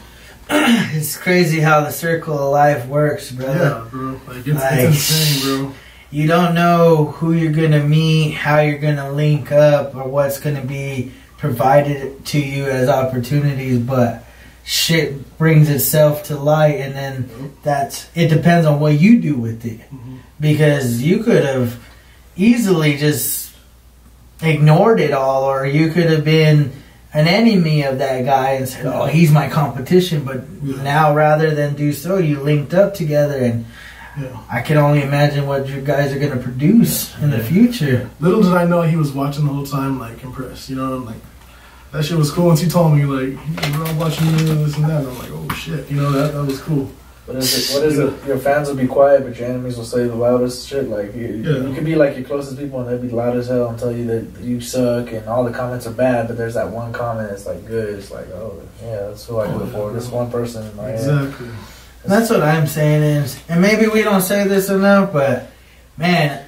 it's crazy how the circle of life works, brother. Yeah, bro. Like it's, like, it's insane, bro. You don't know who you're going to meet, how you're going to link up, or what's going to be provided to you as opportunities, but shit brings itself to light, and then that's, it depends on what you do with it. Mm-hmm. Because you could have easily just ignored it all, or you could have been an enemy of that guy and said, oh, he's my competition, but yeah. Now rather than do so, you linked up together, and yeah. I can only imagine what you guys are going to produce yeah. in the future. Little did I know he was watching the whole time, like, impressed. You know, I'm like, that shit was cool. Once he told me, like, we're all watching you and this and that. And I'm like, oh, shit. You know, that, that was cool. But is it, what is it? Your fans will be quiet, but your enemies will say the loudest shit. Like, you, yeah. you could be, like, your closest people, and they'll be loud as hell and tell you that you suck and all the comments are bad, but there's that one comment that's, like, good. It's like, oh, yeah, that's who I go oh, for. Yeah, this one person in my exactly. head. That's what I'm saying is, and maybe we don't say this enough, but, man,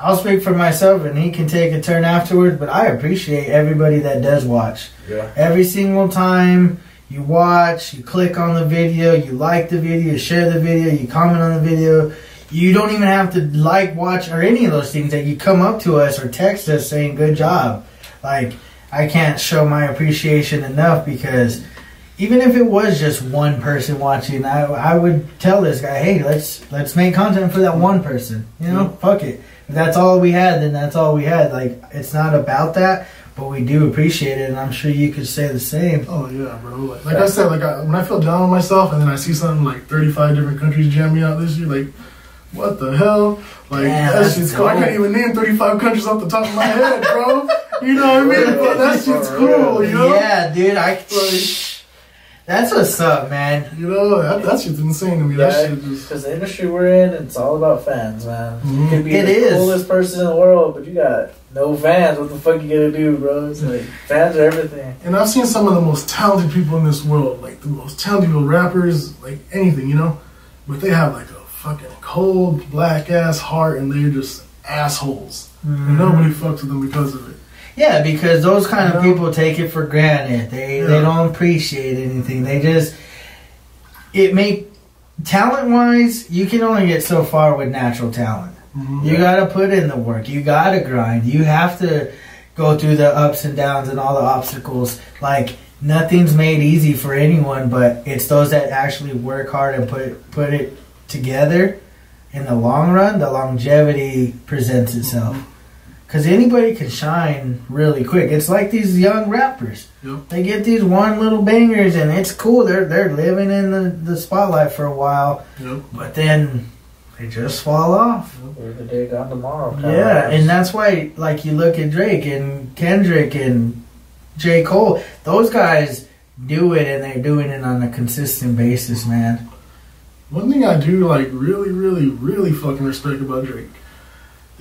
I'll speak for myself, and he can take a turn afterwards, but I appreciate everybody that does watch. Yeah. Every single time you watch, you click on the video, you like the video, you share the video, you comment on the video. You don't even have to like, watch, or any of those things that you come up to us or text us saying, good job. Like, I can't show my appreciation enough because even if it was just one person watching, I, I would tell this guy, hey, let's let's make content for that one person. You know, yeah. fuck it. If that's all we had, then that's all we had. Like, it's not about that, but we do appreciate it, and I'm sure you could say the same. Oh, yeah, bro. Like, like I said, like I, when I feel down on myself and then I see something like thirty-five different countries jam me out this year, like, what the hell? Like, yeah, that shit's cool. I can't even name thirty-five countries off the top of my head, bro. You know what I mean? But that shit's cool, you know? Yeah, dude, I like, that's what's up, man. You know, that, that shit's insane to me. Yeah, that shit just, because the industry we're in, it's all about fans, man. Mm-hmm. You can be it the is. coolest person in the world, but you got no fans. What the fuck you gonna do, bro? It's like, fans are everything. And I've seen some of the most talented people in this world, like the most talented people, rappers, like anything, you know? But they have like a fucking cold, black-ass heart, and they're just assholes. Mm-hmm. And nobody fucks with them because of it. Yeah, because those kind of people take it for granted. They yeah. they don't appreciate anything. They just it make talent wise, you can only get so far with natural talent. Mm-hmm. You gotta put in the work. You gotta grind. You have to go through the ups and downs and all the obstacles. Like nothing's made easy for anyone, but it's those that actually work hard and put put it together in the long run. The longevity presents itself. Mm-hmm. Because anybody can shine really quick. It's like these young rappers. Yep. They get these one little bangers, and it's cool. They're they're living in the, the spotlight for a while. Yep. But then they just fall off. Yep. The day gone tomorrow. Yeah, and that's why, like, you look at Drake and Kendrick and J. Cole. Those guys do it, and they're doing it on a consistent basis, man. One thing I do, like, really, really, really fucking respect about Drake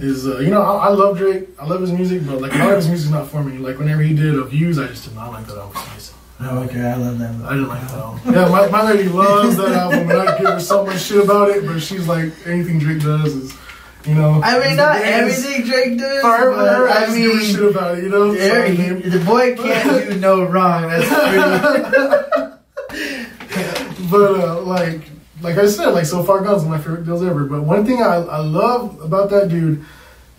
is, uh, you know, I, I love Drake. I love his music, but, like, a lot of his music's not for me. Like, whenever he did a Views, I just did not like that album. Oh, okay, I love that album. I didn't like that album. Yeah, my, my lady loves that album, and I give her so much shit about it, but she's like, anything Drake does is, you know. I mean, not everything Drake does, for her, but, her, I, I just mean, give a shit about it, you know? There so, he, I mean, the boy can't do no wrong. That's true. But, uh, like... Like I said, like So Far Gone is one of my favorite deals ever. But one thing I, I love about that dude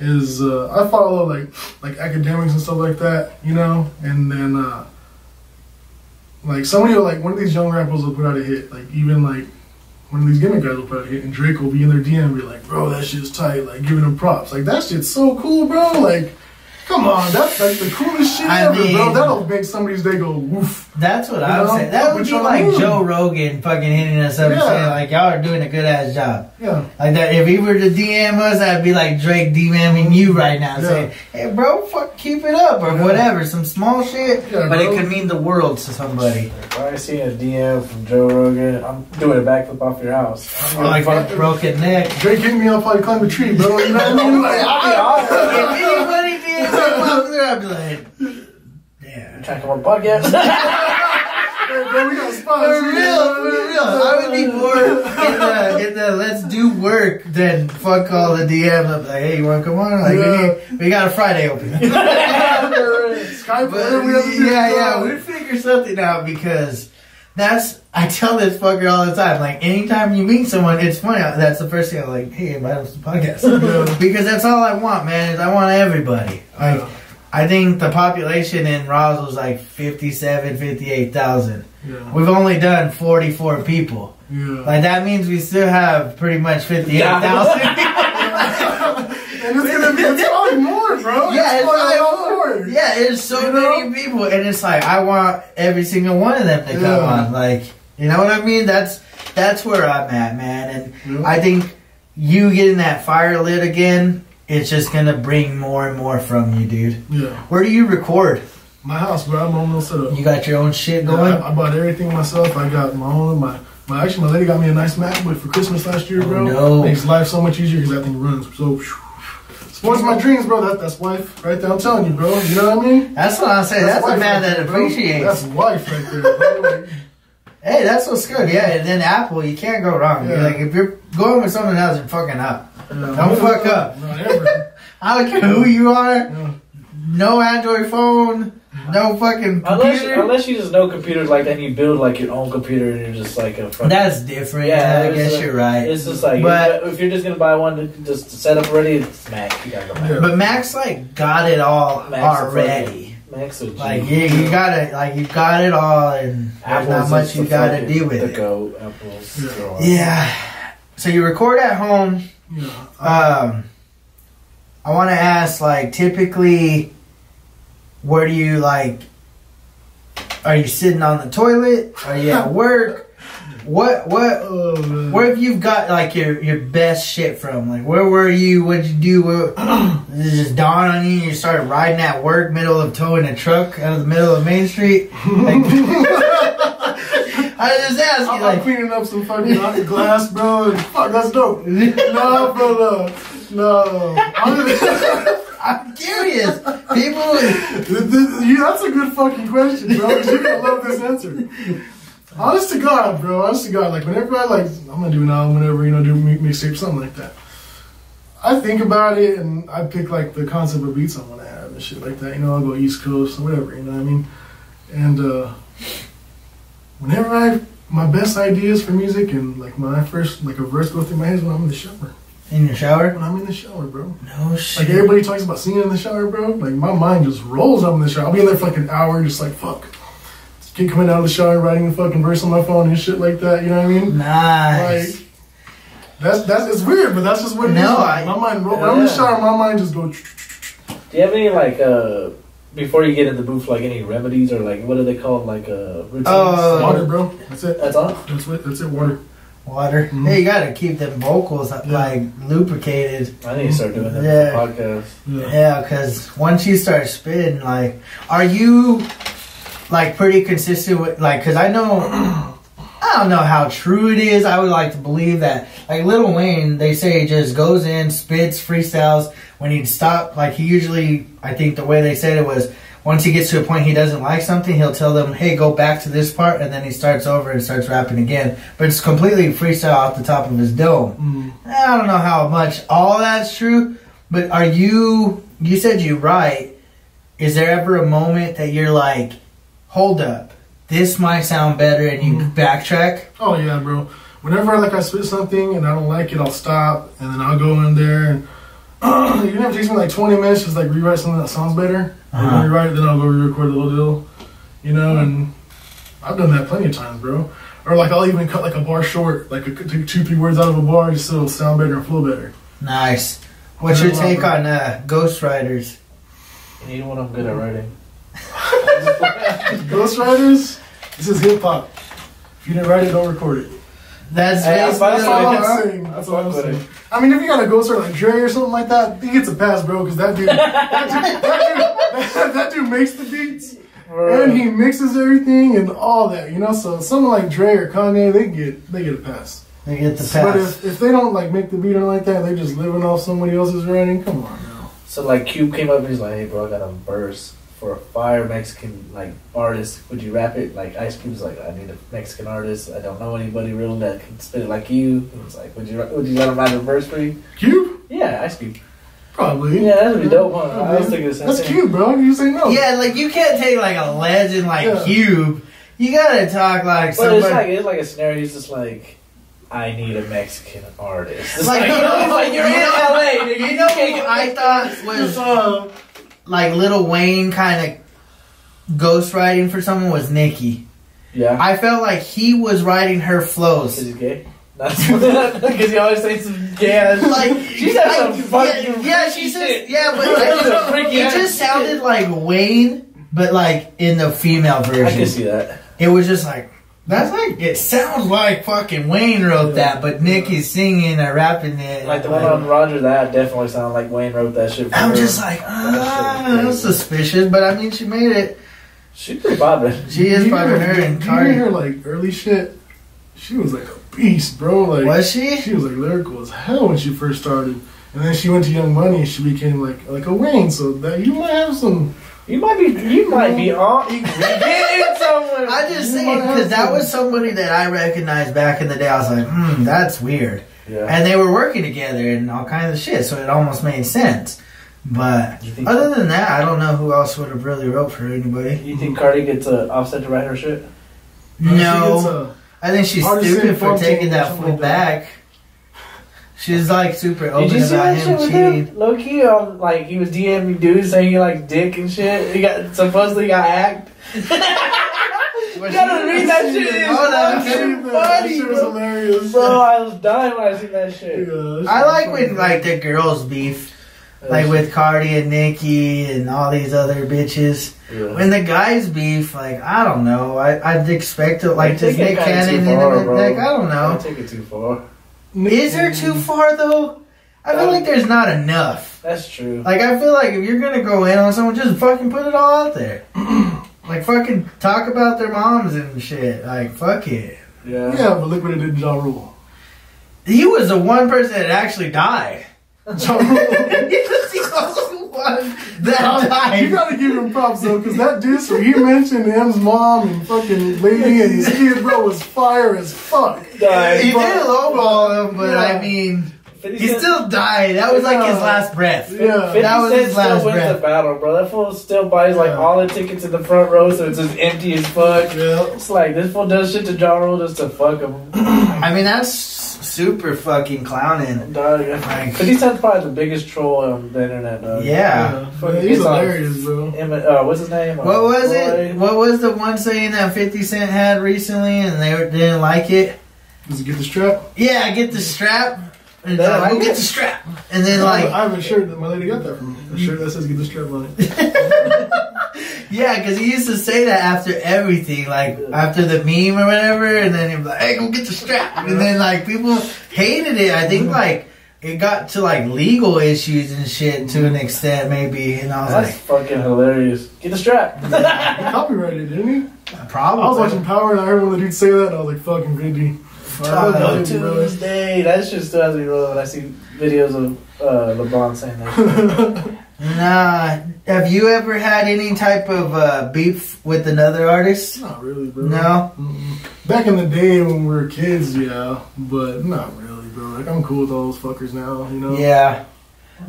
is uh, I follow like like academics and stuff like that, you know, and then uh, like somebody will, like one of these young rappers will put out a hit, like even like one of these gimmick guys will put out a hit, and Drake will be in their D M and be like, bro, that shit's tight, like giving them props, like that shit's so cool, bro, like. Come on, that's like the coolest shit I ever, mean, bro. That'll make somebody's day go woof. That's what I would say. That would be like mood. Joe Rogan fucking hitting us up yeah. and saying, like, y'all are doing a good ass job. Yeah. Like that, if he were to D M us, I'd be like Drake DMing you right now yeah. saying, hey, bro, fuck, keep it up or yeah. whatever. Some small shit, yeah, but bro. It could mean the world to somebody. If I see a D M from Joe Rogan, I'm doing a backflip off your house. I'm like that broken neck. Drake hit me up like climb a tree, bro. You know what I mean? Like, I'll be awesome. I'd be like, damn. You trying to come on podcast? Bro, we got sponsors. For real, for real. I would be more in the, in the let's do work than fuck all the D Ms. I'm like, hey, you want to come on? Like, yeah. we, we got a Friday open. Skype, but, we have yeah, yeah. We'd figure something out because that's, I tell this fucker all the time. Like, anytime you meet someone, it's funny. That's the first thing I'm like, hey, invite us to the podcast. Because that's all I want, man, is I want everybody. Like, yeah. I think the population in Roswell was like fifty-seven, fifty-eight thousand. Yeah. We've only done forty-four people. Yeah. Like, that means we still have pretty much fifty-eight thousand yeah. people. And it's going to be, it's probably more, bro. Yeah, it's, it's probably more. Yeah, it's so you many know? people. And it's like, I want every single one of them to yeah. come on. Like, you know what I mean? That's, that's where I'm at, man. And yeah. I think you getting that fire lit again, it's just gonna bring more and more from you, dude. Yeah. Where do you record? My house, bro. I'm on set up. You got your own shit going? Yeah, I, I bought everything myself. I got my own. My, my actually, my lady got me a nice MacBook for Christmas last year, bro. No. Makes life so much easier because that thing runs so. Whew. Sports my dreams, bro. That, that's wife right there. I'm telling you, bro. You know what I mean? That's what I'm saying. That's, that's a man right that appreciates. That's wife right there, bro. Hey, that's what's good. Yeah, and then Apple, you can't go wrong. Yeah. Like if you're going with someone else, you're fucking up. No, don't fuck up. Not I don't care who you are. No, no Android phone. No fucking computer. Unless you, unless you just know computers like that and you build like your own computer and you're just like a fucking... That's different. Yeah, yeah I guess a, you're right. It's just like, but, if you're just going to buy one to just set up already, it's Mac. You gotta go Mac. But Mac's like got it all Mac's already. Mac's a like you, you gotta, like you got it all and Apple's there's not much you got to deal with the it. Go, Apple's yeah. So you record at home. Yeah. Um, I want to ask, like, typically, where do you, like, are you sitting on the toilet? Are you at work? What, what, oh, where have you got, like, your, your best shit from? Like, where were you? What'd you do? What, did it just dawn on you? You started riding at work, middle of towing a truck out of the middle of Main Street? Like, I just asked you, I'm like, cleaning up some fucking glass, bro. Fuck, that's dope. No, bro, no. No. I'm curious. People. Yeah, that's a good fucking question, bro. You're going to love this answer. Honest to God, bro. Honest to God. Like, whenever I, like, I'm going to do an album, whenever, you know, do mixtape, something like that. I think about it, and I pick, like, the concept of beats I want to have and shit like that. You know, I'll go East Coast or whatever, you know what I mean? And, uh... whenever I, my best ideas for music and like my first, like a verse go through my head is when I'm in the shower. In your shower? When I'm in the shower, bro. No shit. Like everybody talks about singing in the shower, bro. Like my mind just rolls up in the shower. I'll be in there for like an hour just like, fuck. Just keep coming out of the shower, writing a fucking verse on my phone and shit like that. You know what I mean? Nice. Like, that's, that's, it's weird, but that's just what it no, is. Like, my mind rolls. Yeah. When I'm in the shower, my mind just goes. Do you have any like, uh... before you get in the booth, like any remedies or like what are they called, like uh, routines? Uh, water, bro. That's it. That's all. That's it. That's it. Water. Water. Mm-hmm. Hey, you gotta keep them vocals yeah. like lubricated. I need to start doing that yeah. on the podcast. Yeah, because yeah, once you start spitting, like, are you like pretty consistent with like? Because I know. I don't know how true it is. I would like to believe that. Like Lil Wayne, they say he just goes in, spits, freestyles. When he'd stop, like he usually, I think the way they said it was, once he gets to a point he doesn't like something, he'll tell them, hey, go back to this part, and then he starts over and starts rapping again. But it's completely freestyle off the top of his dome. Mm. I don't know how much all that's true, but are you, you said you write. Is there ever a moment that you're like, hold up, this might sound better, and you mm. backtrack? Oh, yeah, bro. Whenever like I spit something and I don't like it, I'll stop, and then I'll go in there, and you know, it takes me like twenty minutes just like rewrite something that sounds better. Uh-huh. Rewrite it, then I'll go re-record the little deal. You know, and I've done that plenty of times, bro. Or like I'll even cut like a bar short, like a, take two, three words out of a bar just so it'll sound better and flow better. Nice. What's your take on uh, ghostwriters? You know what I'm good at writing. Ghostwriters? This is hip hop. If you didn't write it, don't record it. That's, hey, that's, that's all I'm saying. That's all I'm saying. I mean, if you got a ghostwriter like Dre or something like that, he gets a pass, bro, because that dude, that dude, that dude, that, that dude makes the beats. Bro. And he mixes everything and all that, you know. So someone like Dre or Kanye, they get they get a pass. They get the pass. But if, if they don't like make the beat or like that, they just living off somebody else's writing. Come on now. So like Cube came up and he's like, "Hey bro, I got a verse for a fire Mexican like artist. Would you rap it?" Like Ice Cube's like, "I need a Mexican artist. I don't know anybody real that can spit it like you." It was like, "Would you would you let him write a verse for you?" Cube? Yeah, Ice Cube. Probably. Yeah, that'd be dope. Huh? Yeah, I was thinking the same That's thing. Cube, bro. You say no. Yeah, like you can't take like a legend like yeah. Cube. You gotta talk like. But somebody... it's like it's like a scenario. He's just like, I need a Mexican artist. It's like, like you know, like you're in L A. You know, you know who I thought was uh, like Lil Wayne kind of ghostwriting for someone was Nicki. Yeah. I felt like he was writing her flows. Is he gay? Because he always says some gay ass like, she says some fucking yeah, yeah, she says, yeah, but like, it just sounded shit. Like Wayne, but like in the female version. I can see that. It was just like, that's like, it sounds like fucking Wayne wrote yeah. that, but Nicki's singing or rapping it. Like the one like, on Roger that definitely sounded like Wayne wrote that shit for I'm her. Just like, ah, that was suspicious, but I mean, she made it. She's pretty bobbing. She is bobbing her and Cardi. You hear her like early shit? She was like a beast, bro. Like, was she? She was like lyrical as hell when she first started, and then she went to Young Money and she became like like a Wayne. So that you might have some, you might be, you, you might know, be on. You get someone. I just say because that was somebody that I recognized back in the day. I was like, hmm, that's weird. Yeah. And they were working together and all kinds of shit, so it almost made sense. But other than that, I don't know who else would have really wrote for anybody. You think Cardi gets uh, Offset to write her shit? No. no. She gets, uh, I think she's Artists stupid for taking that fool like back. She's like super open Did you about see him cheating. Low key, um, like he was DMing dudes saying he like dick and shit. He got supposedly got hacked. You gotta read that shit. It was fucking funny. That was hilarious. Bro, I was dying when I seen that shit. Yeah, I like when like the girls beef. Like with Cardi and Nicki and all these other bitches. Yeah. When the guys beef, like, I don't know. I, I'd expect it, like, just Nick Cannon and like, I don't know. I take it too far. Is there too far, though? I feel like there's not enough. That's true. Like, I feel like if you're going to go in on someone, just fucking put it all out there. Like, fucking talk about their moms and shit. Like, fuck it. Yeah, yeah but look what it did to Ja Rule. He was the one person that actually died. Ja Rule. That died. You gotta give him props though, cause that dude, so he mentioned M's mom and fucking lady and his kid, bro, was fire as fuck. Died. He but, did lowball him, but yeah. I mean, he still died. That was yeah. like his last breath. Yeah, that was his last still breath. Wins the battle, bro. That fool still buys like yeah. all the tickets in the front row, so it's just empty as fuck. Yeah. It's like this fool does shit to Ja Rule just to fuck him. I mean, that's. Super fucking clowning. Like, but he's probably the biggest troll on the internet, dog. Yeah. yeah. yeah he's hilarious, bro. Uh, what's his name? What uh, was Lloyd? it? What was the one saying that fifty Cent had recently and they didn't like it? Was it get the strap? Yeah, get the strap. And no, like, we'll get the strap. And then, no, like. I have a shirt that my lady got that from me. A shirt that says get the strap on it. Yeah, because he used to say that after everything, like after the meme or whatever. And then he'd be like, hey, go get the strap. And then, like, people hated it. I think, like, it got to, like, legal issues and shit to an extent, maybe. And I was That's like. That's fucking hilarious. Get the strap. He copyrighted, didn't he? Probably. I was watching Power and I heard one of the dudes say that. And I was like, fucking greedy. Taco Tuesday. That shit still has me rolling when I see videos of uh, LeBron saying that. Nah. Have you ever had any type of uh, beef with another artist? Not really, bro. No? Mm-hmm. Back in the day when we were kids, yeah. But not really, bro. Like, I'm cool with all those fuckers now, you know? Yeah.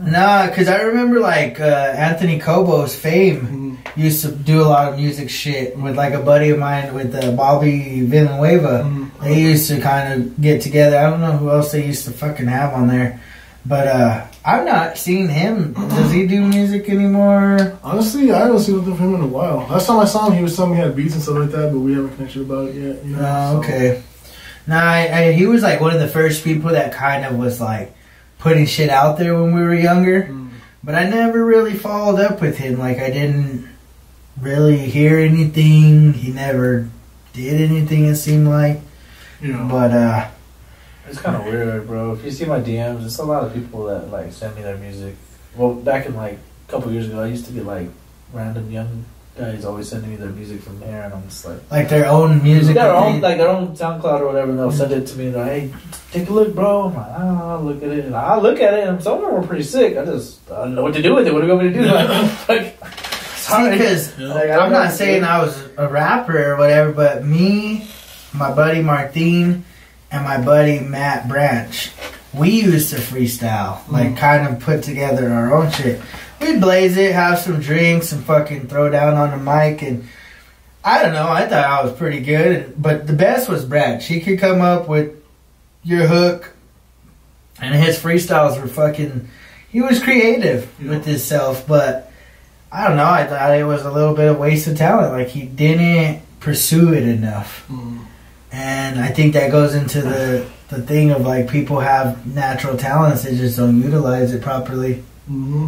Nah, because I remember, like, uh, Anthony Cobo's Fame mm-hmm. used to do a lot of music shit with, like, a buddy of mine with uh, Bobby Villanueva. Mm-hmm. They used to kind of get together. I don't know who else they used to fucking have on there. But uh, I've not seen him. Does he do music anymore? Honestly, I haven't seen nothing from him in a while. Last time I saw him, he was telling me he had beats and stuff like that, but we haven't connected about it yet. You know, oh, so. Okay. Nah, I, I, he was like one of the first people that kind of was like putting shit out there when we were younger. Mm. But I never really followed up with him. Like, I didn't really hear anything. He never did anything, it seemed like. Yeah. But, uh... it's kind of weird, bro. If you see my D Ms, it's a lot of people that, like, send me their music. Well, back in, like, a couple years ago, I used to get, like, random young guys always sending me their music from there, and I'm just like... Like, their own music? Their own, like, their own SoundCloud or whatever, and they'll send it to me, and they're like, hey, take a look, bro. I'm like, oh, I'll look at it. And I look at it, and some of them were pretty sick. I just, I don't know what to do with it. What do you want me to do? Like, like sorry. Because like, I'm not saying I was a rapper or whatever, but me, my buddy Martin... and my buddy Matt Branch, we used to freestyle, like mm. kind of put together our own shit. We'd blaze it, have some drinks, and fucking throw down on the mic. And I don't know, I thought I was pretty good. But the best was Branch. He could come up with your hook, and his freestyles were fucking... he was creative yeah. with himself, but I don't know, I thought it was a little bit of waste of talent. Like, he didn't pursue it enough. Mm. And I think that goes into the, the thing of, like, people have natural talents. They just don't utilize it properly. Mm-hmm.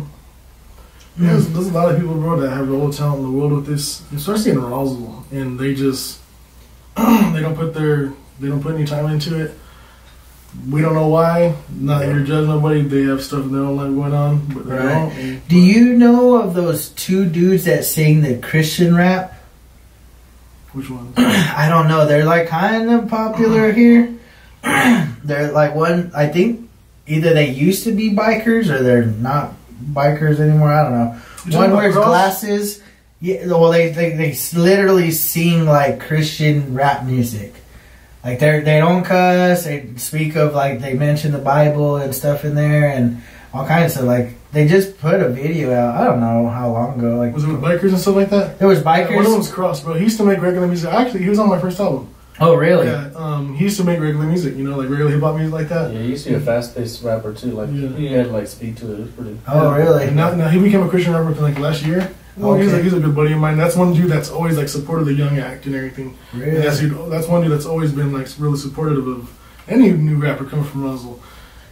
Yeah, there's, there's a lot of people, bro, that have the whole talent in the world with this, especially in Roswell. And they just, they don't put their, they don't put any time into it. We don't know why. Not here to judge nobody. They have stuff in their own life going on. But they right. don't. Do you know of those two dudes that sing the Christian rap? Which one? I don't know. They're like kind of popular here. They're like one, I think either they used to be bikers or they're not bikers anymore. I don't know. You're one wears glasses. Yeah, well, they, they they literally sing like Christian rap music. Like they they don't cuss. They speak of like they mention the Bible and stuff in there and all kinds of like. They just put a video out. I don't know how long ago. Like, was it with bikers and stuff like that? There was bikers. Yeah, one of them was Cross, bro. He used to make regular music. Actually, he was on my first album. Oh, really? Yeah. Um, he used to make regular music. You know, like regular hip hop music like that. Yeah, he used to be a fast-paced rapper too. Like yeah. he had like speed to it. It was pretty. Oh, yeah. Really? And now, now he became a Christian rapper like last year. Well, okay. he's, like, he's a good buddy of mine. That's one dude that's always like supported the Young Act and everything. Really? And that's, that's one dude that's always been like really supportive of any new rapper coming from Roswell.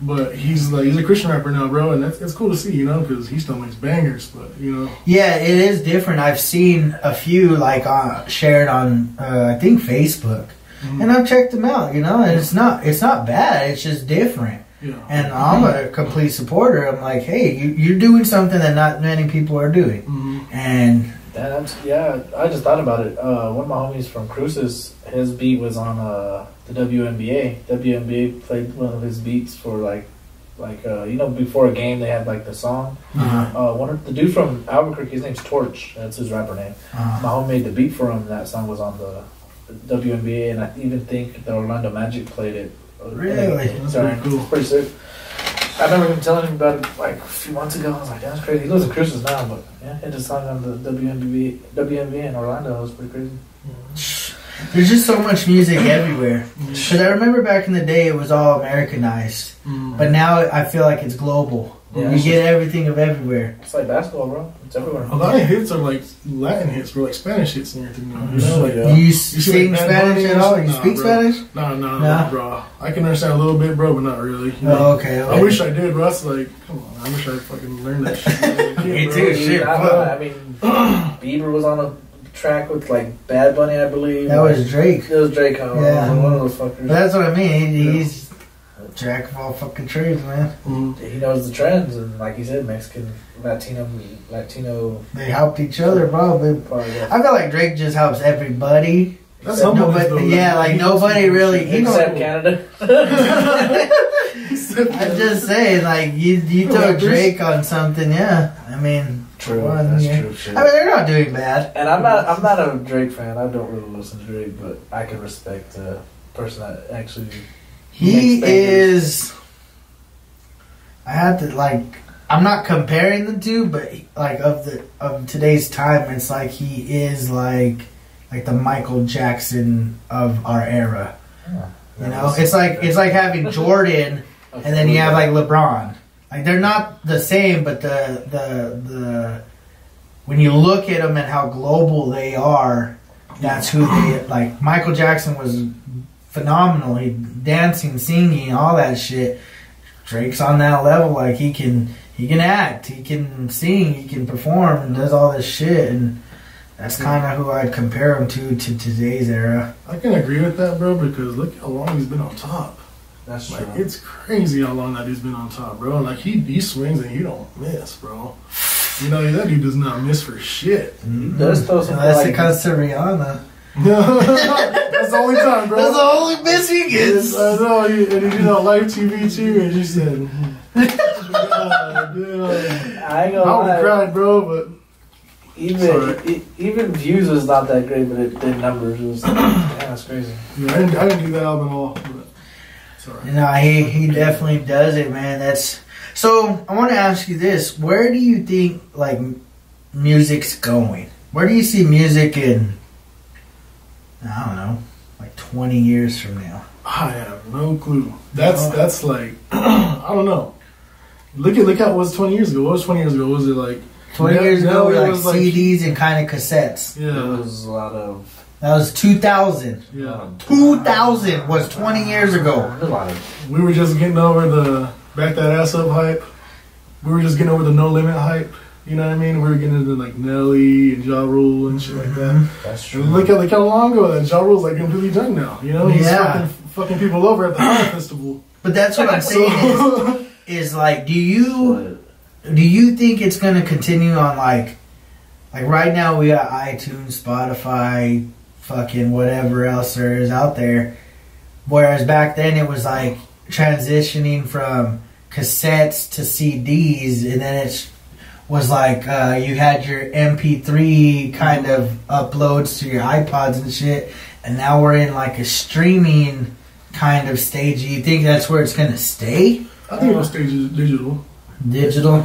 But he's like he's a Christian rapper now, bro, and that's it's cool to see, you know, because he still makes bangers. But you know, yeah, it is different. I've seen a few like uh, shared on uh, I think Facebook, mm-hmm. and I've checked them out, you know. And it's not it's not bad. It's just different. Yeah. And I'm a complete supporter. I'm like, hey, you, you're doing something that not many people are doing, mm-hmm. and that's yeah. I just thought about it. Uh, one of my homies from Cruces, his beat was on a. Uh, The W N B A. W N B A played one of his beats for like, like uh, you know, before a game they had like the song. Uh-huh. Uh, one of the dude from Albuquerque, his name's Torch. That's his rapper name. Uh-huh. My homie made the beat for him. That song was on the W N B A, and I even think the Orlando Magic played it. Really? That's sorry, pretty cool. Pretty sick. I remember him telling me about it like a few months ago. I was like, that's crazy. He lives in Christmas now, but yeah, he had a song on the W N B A in Orlando. It was pretty crazy. Yeah. There's just so much music everywhere. Because I remember back in the day it was all Americanized. Mm. But now I feel like it's global. Yeah, you it's get just, everything of everywhere. It's like basketball, bro. It's everywhere. A lot of hits are like Latin hits, bro. Like Spanish hits and everything. You know, like, uh, you, you sing like Spanish at all? You nah, speak bro. Spanish? No, no, no, bro. I can understand a little bit, bro, but not really. You know? Oh, okay, okay. I wish I did, bro. It's like, come on. I wish I fucking learned that shit. Like, me bro. too, shit. I, I mean, Bieber was on a... track with like Bad Bunny, I believe. That was Drake. It was Drake. Huh? Yeah, one of those fuckers. But that's what I mean. He, he's a jack of all fucking trades, man. Mm-hmm. He knows the trends, and like he said, Mexican, Latino, Latino. They helped each other, probably. probably yeah. I feel like Drake just helps everybody. That's nobody, though, yeah, like nobody really except Canada. I'm just saying, like you, you throw Drake on something, yeah. I mean. True, one, that's yeah. true. Shit. I mean, they're not doing bad. And I'm not, I'm not a Drake fan. I don't really listen to Drake, but I can respect the person that actually. He is. I had to like. I'm not comparing the two, but like of the of today's time, it's like he is like like the Michael Jackson of our era. Yeah, you know, it's like it's like having Jordan, and then you have like LeBron. Like, they're not the same, but the the the when you look at them and how global they are, that's who they like. Michael Jackson was phenomenal. He dancing, singing, all that shit. Drake's on that level. Like, he can he can act, he can sing, he can perform, and does all this shit. And that's kind of who I'd compare him to to today's era. I can agree with that, bro. Because look how long he's been on top. That's like, true. It's crazy how long that he's been on top, bro. Like, he, he swings and he don't miss, bro. You know, that dude does not miss for shit. Mm-hmm. He does throw some. Unless it comes to Rihanna. That's the only time, bro. That's the only miss he gets. I know. And he did on live T V too, and she said, God, dude. I ain't gonna I would cry, bro, but. Even e even views was not that great, but it did numbers. It was, yeah, that's crazy. Yeah, I, didn't, I didn't do that album at all. But. Right. No, he, he definitely does it, man. That's so. I want to ask you this: where do you think like music's going? Where do you see music in? I don't know, like twenty years from now. I have no clue. That's no. that's like I don't know. Look at look at what was twenty years ago. What was twenty years ago? What was it like twenty now, years ago? It was like C Ds and kind of cassettes. Yeah, there was a lot of. That was two thousand. Yeah. two thousand was twenty years ago. We were just getting over the back that ass up hype. We were just getting over the No Limit hype. You know what I mean? We were getting into like Nelly and Ja Rule and shit like that. That's true. And look at like how long ago that Ja Rule's like completely done now. You know? He's yeah. fucking, fucking people over at the High Festival. But that's what I'm saying is, is like, do you, do you think it's going to continue on like, like right now we got iTunes, Spotify, fucking whatever else there is out there, whereas back then it was like transitioning from cassettes to C Ds, and then it was like uh, you had your M P three kind of uploads to your iPods and shit, and now we're in like a streaming kind of stage. Do you think that's where it's gonna stay? I think it'll stay digital. Digital?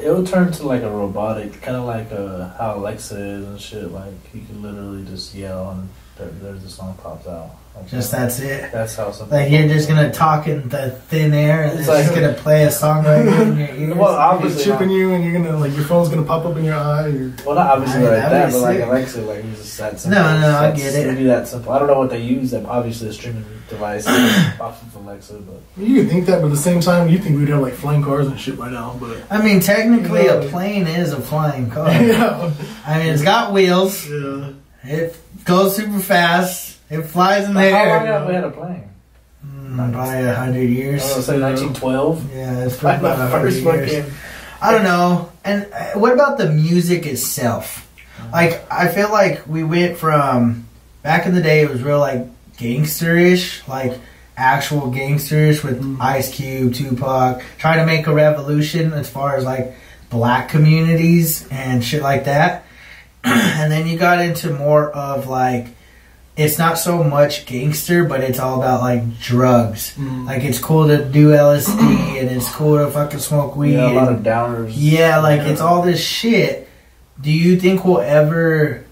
It'll turn to like a robotic, kind of like uh, how Alexa is and shit. Like, you can literally just yell and there, there's a song pops out. Like, just that's it? That's how something. Like, you're just going to talk in the thin air and it's like, just going to play a song right in your ears. Well, obviously. It's chipping you and you're going to, like, your phone's going to pop up in your eye. Or... Well, not obviously I mean, like obviously. that, but like Alexa, like, you just that simple. No, no, I get it. It'll be that simple. I don't know what they use. That obviously, a streaming device off of Alexa, but you could think that, but at the same time, you think we'd have like flying cars and shit by now. But I mean, technically, you know, a plane is a flying car. Yeah. I mean, it's got wheels. Yeah. It goes super fast. It flies in the air. How long have we had a plane? Mm, probably a hundred years. Oh, so nineteen twelve. Yeah, it's probably about a hundred years. I don't know. And uh, what about the music itself? Mm-hmm. Like, I feel like we went from back in the day, it was real like. Gangsterish, like actual gangsterish with mm. Ice Cube, Tupac, trying to make a revolution as far as like black communities and shit like that. And then you got into more of like, it's not so much gangster, but it's all about like drugs. Mm. Like, it's cool to do L S D and it's cool to fucking smoke weed. Yeah, a lot of downers. Yeah, like yeah. It's all this shit. Do you think we'll ever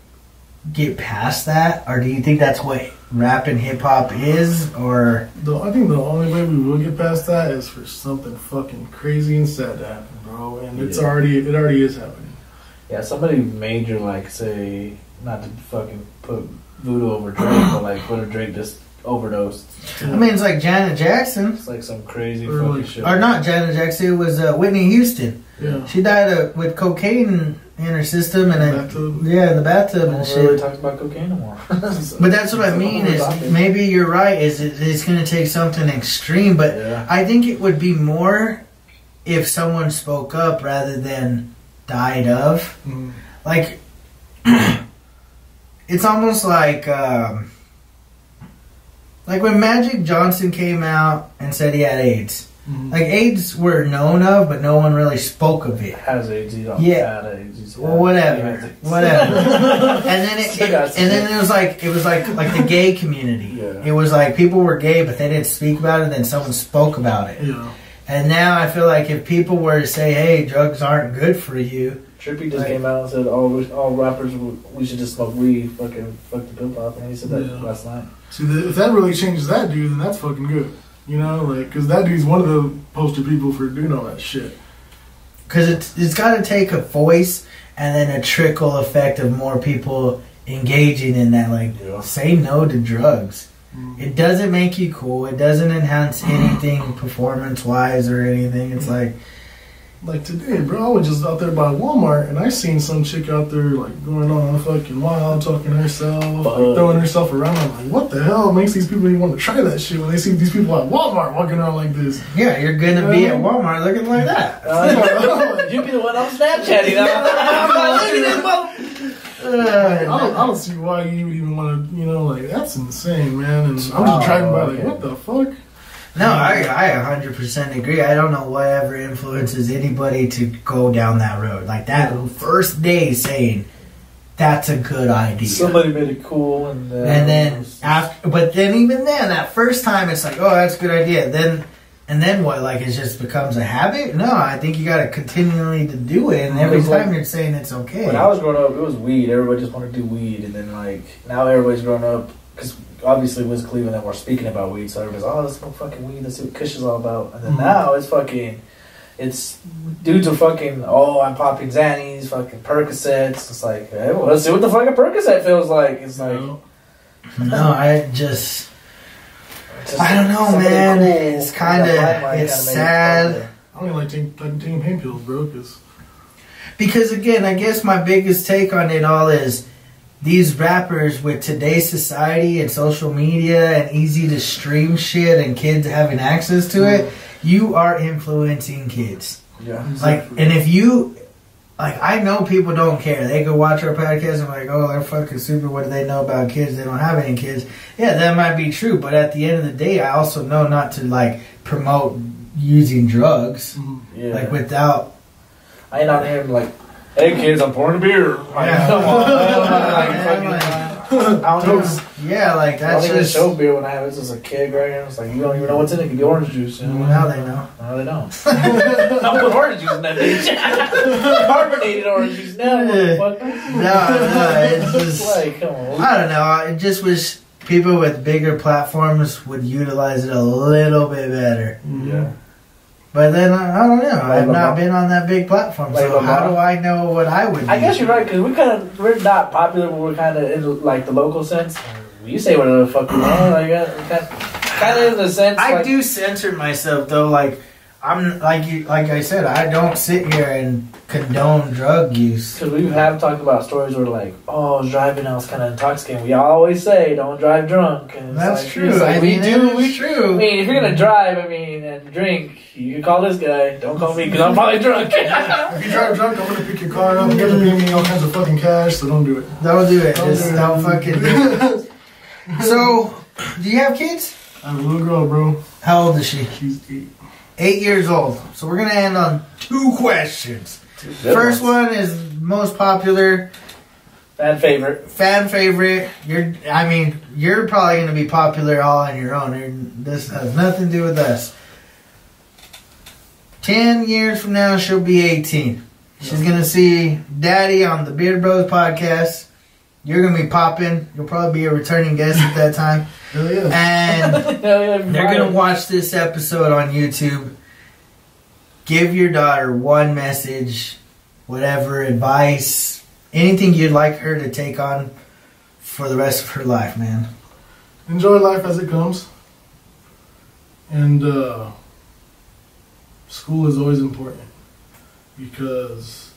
get past that, or do you think that's what rap and hip hop is? Or the, I think the only way we will get past that is for something fucking crazy and sad to happen, bro. And it's yeah. already it already is happening. Yeah, somebody major, like, say, not to fucking put voodoo over Drake, but like, what if Drake just overdosed? Yeah. I mean, it's like Janet Jackson. It's like some crazy or fucking like, shit. Or not Janet Jackson. It was uh, Whitney Houston. Yeah, she died uh, with cocaine in her system, and in, yeah, in the bathtub and shit. Really talks about cocaine anymore. So, but that's what I mean is doctor. Maybe you're right. Is it, it's going to take something extreme? But yeah. I think it would be more if someone spoke up rather than died of. Mm. Like, it's almost like um, like when Magic Johnson came out and said he had AIDS. Mm-hmm. Like, AIDS were known of, but no one really spoke of it. Has AIDS? You don't yeah. Had AIDS. Well, whatever, AIDS. whatever. And then it, it and then it was like it was like like the gay community. Yeah. It was like people were gay, but they didn't speak about it. Then someone spoke about it. Yeah. And now I feel like if people were to say, "Hey, drugs aren't good for you," Trippie just like, came out and said, "All oh, all rappers, we should just smoke weed, fucking fuck the pimp up," and he said that yeah. last night. See, if that really changes that dude, then that's fucking good. You know, like, because that dude's one of the poster people for doing all that shit. Because it's, it's got to take a voice and then a trickle effect of more people engaging in that. Like, yeah. Say no to drugs. Mm. It doesn't make you cool. It doesn't enhance anything performance-wise or anything. It's like... Like today, bro, I was just out there by Walmart and I seen some chick out there, like, going on fucking wild, talking to herself, but, like, throwing herself around. I'm like, what the hell makes these people even want to try that shit when they see these people at Walmart walking around like this? Yeah, you're going to yeah. be at Walmart looking like that. Uh, you be the one on Snapchat, you know? I'm not looking at this, bro. I don't, I don't see why you even want to, you know, like, that's insane, man. And I'm just driving by like, what the fuck? No, I I one hundred percent agree. I don't know whatever influences anybody to go down that road. Like that first day saying, that's a good idea. Somebody made it cool. And, uh, and then, after, but then even then, that first time it's like, oh, that's a good idea. Then, and then what, like it just becomes a habit? No, I think you got to continually to do it. And every time you're saying it's okay. When I was growing up, it was weed. Everybody just wanted to do weed. And then like, now everybody's grown up. Because obviously Wiz Khalifa and them were speaking about weed, so everybody's oh, let's smoke fucking weed, let's see what Kush is all about. And then mm-hmm. now it's fucking, it's, dudes are fucking, oh, I'm popping Xannies, fucking Percocets. It's like, hey, well, let's see what the fucking Percocet feels like. It's like. No, no I just, just, I don't know, man. Cool, it's kind of, it's sad. It I don't even like taking, like taking pain pills, bro, because. Because again, I guess my biggest take on it all is, these rappers with today's society and social media and easy to stream shit and kids having access to it, you are influencing kids. Yeah. Exactly. Like, and if you, like, I know people don't care. They go watch our podcast and like, oh, they're fucking stupid. What do they know about kids? They don't have any kids. Yeah, that might be true. But at the end of the day, I also know not to, like, promote using drugs. Yeah. Like, without. I ain't out there, like, hey kids, I'm pouring a beer. Yeah, like that's just show beer when I have this as a kid, right? I was like, you don't even know what's in it. Could be orange juice. You know? Well, now they know. Now they don't. I put orange juice in that bitch. Carbonated orange juice. Now, motherfucker. No, no, it's just like, come on. I don't know. It just was people with bigger platforms would utilize it a little bit better. Mm-hmm. Yeah. But then, I, I don't know. I've not been on that big platform, so how do I know what I would do? I guess you're right, because we're, kind of, we're not popular, but we're kind of in, like, the local sense. You say whatever the fuck you want. Like, kind of in the sense. I like, do censor myself, though. Like, I'm, like, you, like I said, I don't sit here and condone drug use. Because we have talked about stories where, like, oh, I was driving, I was kind of intoxicated. We always say, don't drive drunk. And that's like, true. Like, I we mean, do. We true. I mean, if you're going to drive, I mean, and drink... You call this guy. Don't call me because I'm probably drunk. If you drive drunk, I'm going to pick your car up. You're going to pay me all kinds of fucking cash, so don't do it. Don't do it. Don't, Just do it. don't fucking do it. So, do you have kids? I have a little girl, bro. How old is she? She's eight. Eight years old. So we're going to end on two questions. Two First ones. one is most popular. Fan favorite. Fan favorite. You're. I mean, you're probably going to be popular all on your own. You're, this has nothing to do with us. Ten years from now, she'll be eighteen. She's going to see Daddy on the Beard Bros Podcast. You're going to be popping. You'll probably be a returning guest at that time. Hell yeah. And they're going to watch this episode on YouTube. Give your daughter one message, whatever, advice, anything you'd like her to take on for the rest of her life, man. Enjoy life as it comes. And, uh... school is always important because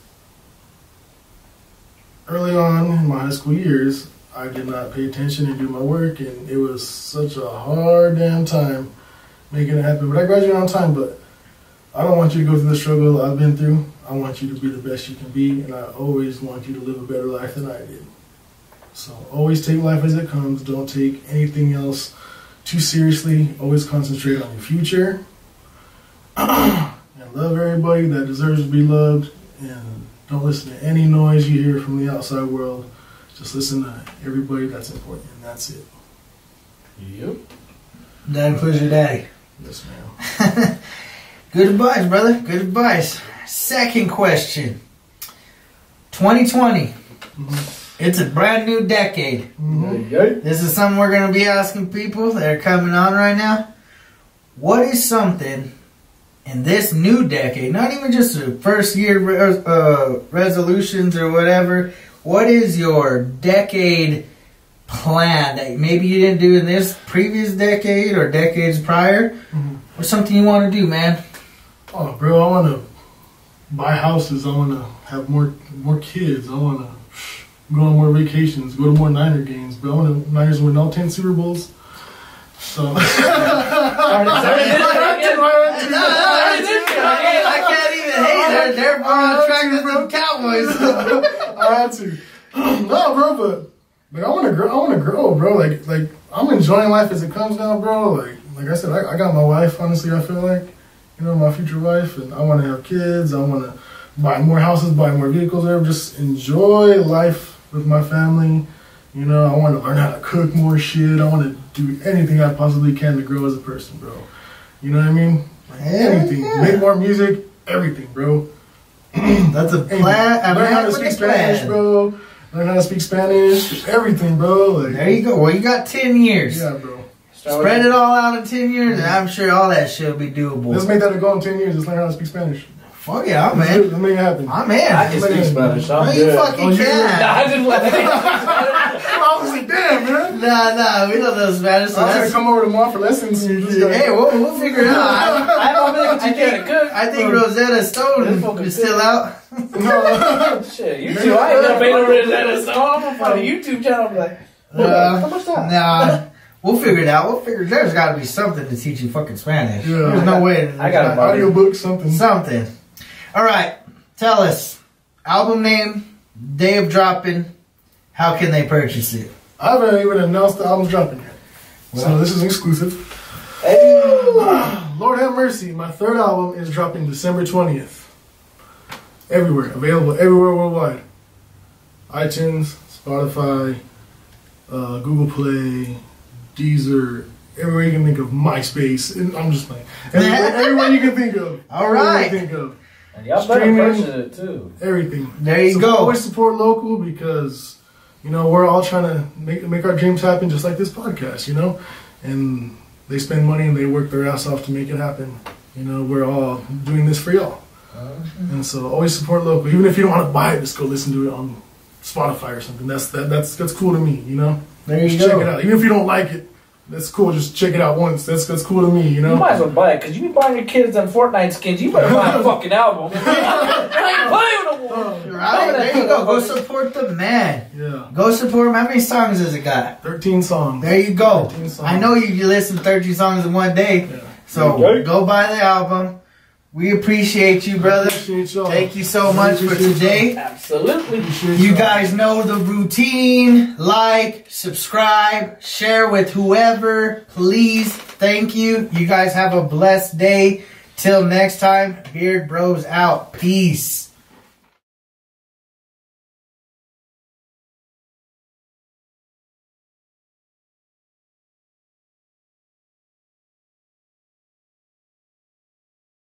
early on in my high school years, I did not pay attention and do my work, and it was such a hard damn time making it happen. But I graduated on time, but I don't want you to go through the struggle I've been through. I want you to be the best you can be, and I always want you to live a better life than I did. So always take life as it comes. Don't take anything else too seriously. Always concentrate on your future. And love everybody that deserves to be loved, and don't listen to any noise you hear from the outside world. Just listen to everybody that's important, and that's it. Yep. That includes your daddy. Yes, ma'am. Good advice, brother. Good advice. Second question. twenty twenty. Mm-hmm. It's a brand new decade. Mm-hmm. This is something we're going to be asking people that are coming on right now. what is something in this new decade, not even just the first year re uh, resolutions or whatever, what is your decade plan that maybe you didn't do in this previous decade or decades prior? Mm-hmm. What's something you want to do, man? Oh, bro, I want to buy houses. I want to have more more kids. I want to go on more vacations, go to more Niner games. Bro, I want to Niners win all ten Super Bowls. So. I can't even hate that. They're on track with them Cowboys. I had to. No, bro, but but I want to grow. I want to grow, bro. Like like I'm enjoying life as it comes now, bro. Like like I said, I, I got my wife. Honestly, I feel like, you know, my future wife, and I want to have kids. I want to buy more houses, buy more vehicles. Or just enjoy life with my family. You know, I want to learn how to cook more shit. I want to do anything I possibly can to grow as a person, bro. You know what I mean? Anything. Yeah. Make more music. Everything, bro. That's a plan. I learn how to speak Spanish, bro. Learn how to speak Spanish. Everything, bro. Like, there you go. Well, you got ten years. Yeah, bro. Start Spread it all out in ten years, yeah. And I'm sure all that shit will be doable. Let's make that a goal in ten years. Let's learn how to speak Spanish. Fuck yeah, I'm in. Let's make it happen. I'm in. I can speak Spanish. I'm no, good. You fucking oh, can. Nah, I didn't let it. I was like, damn, man. Nah, nah, we don't know Spanish. So I was going to come over tomorrow for lessons. And just like, hey, we'll, we'll figure it out. I, I don't think you can cook. I think Rosetta Stone is still out. No. Shit, you two, I ain't going to pay no Rosetta Stone. I'm on a YouTube channel. I'm like, uh, how much time? Nah. We'll figure it out. We'll figure. There's got to be something to teach you fucking Spanish. Yeah. There's no way. There's I got an audio book, something. Something. All right. Tell us. Album name, day of dropping, how can they purchase it? I haven't even announced the album's dropping yet. Well, so this is exclusive. Hey. Lord have mercy. My third album is dropping December twentieth. Everywhere. Available everywhere worldwide. iTunes, Spotify, uh, Google Play, Deezer, everywhere you can think of, MySpace, and I'm just like, everywhere, everywhere you can think of. All right. You can think of. And y'all better purchase it too. Everything. There you so go. Always support local because, you know, we're all trying to make, make our dreams happen just like this podcast, you know? And they spend money and they work their ass off to make it happen. You know, we're all doing this for y'all. Okay. And so always support local. Even if you don't want to buy it, just go listen to it on Spotify or something. That's that, that's that's cool to me, you know? There you go. Check it out. Even if you don't like it, that's cool. Just check it out once. That's that's cool to me, you know? You might as well buy it, because you be buying your kids on Fortnite skins. You better buy a fucking album. I ain't playing with no one. Right, there you go. Go support the man. Yeah. Go support him. How many songs has it got? thirteen songs. There you go. I know you, you listen to thirteen songs in one day. Yeah. So okay. Go buy the album. We appreciate you, brother. Appreciate y'all. Thank you so much for today. Absolutely. You guys know the routine. Like, subscribe, share with whoever. Please. Thank you. You guys have a blessed day. Till next time, Beard Bros out. Peace.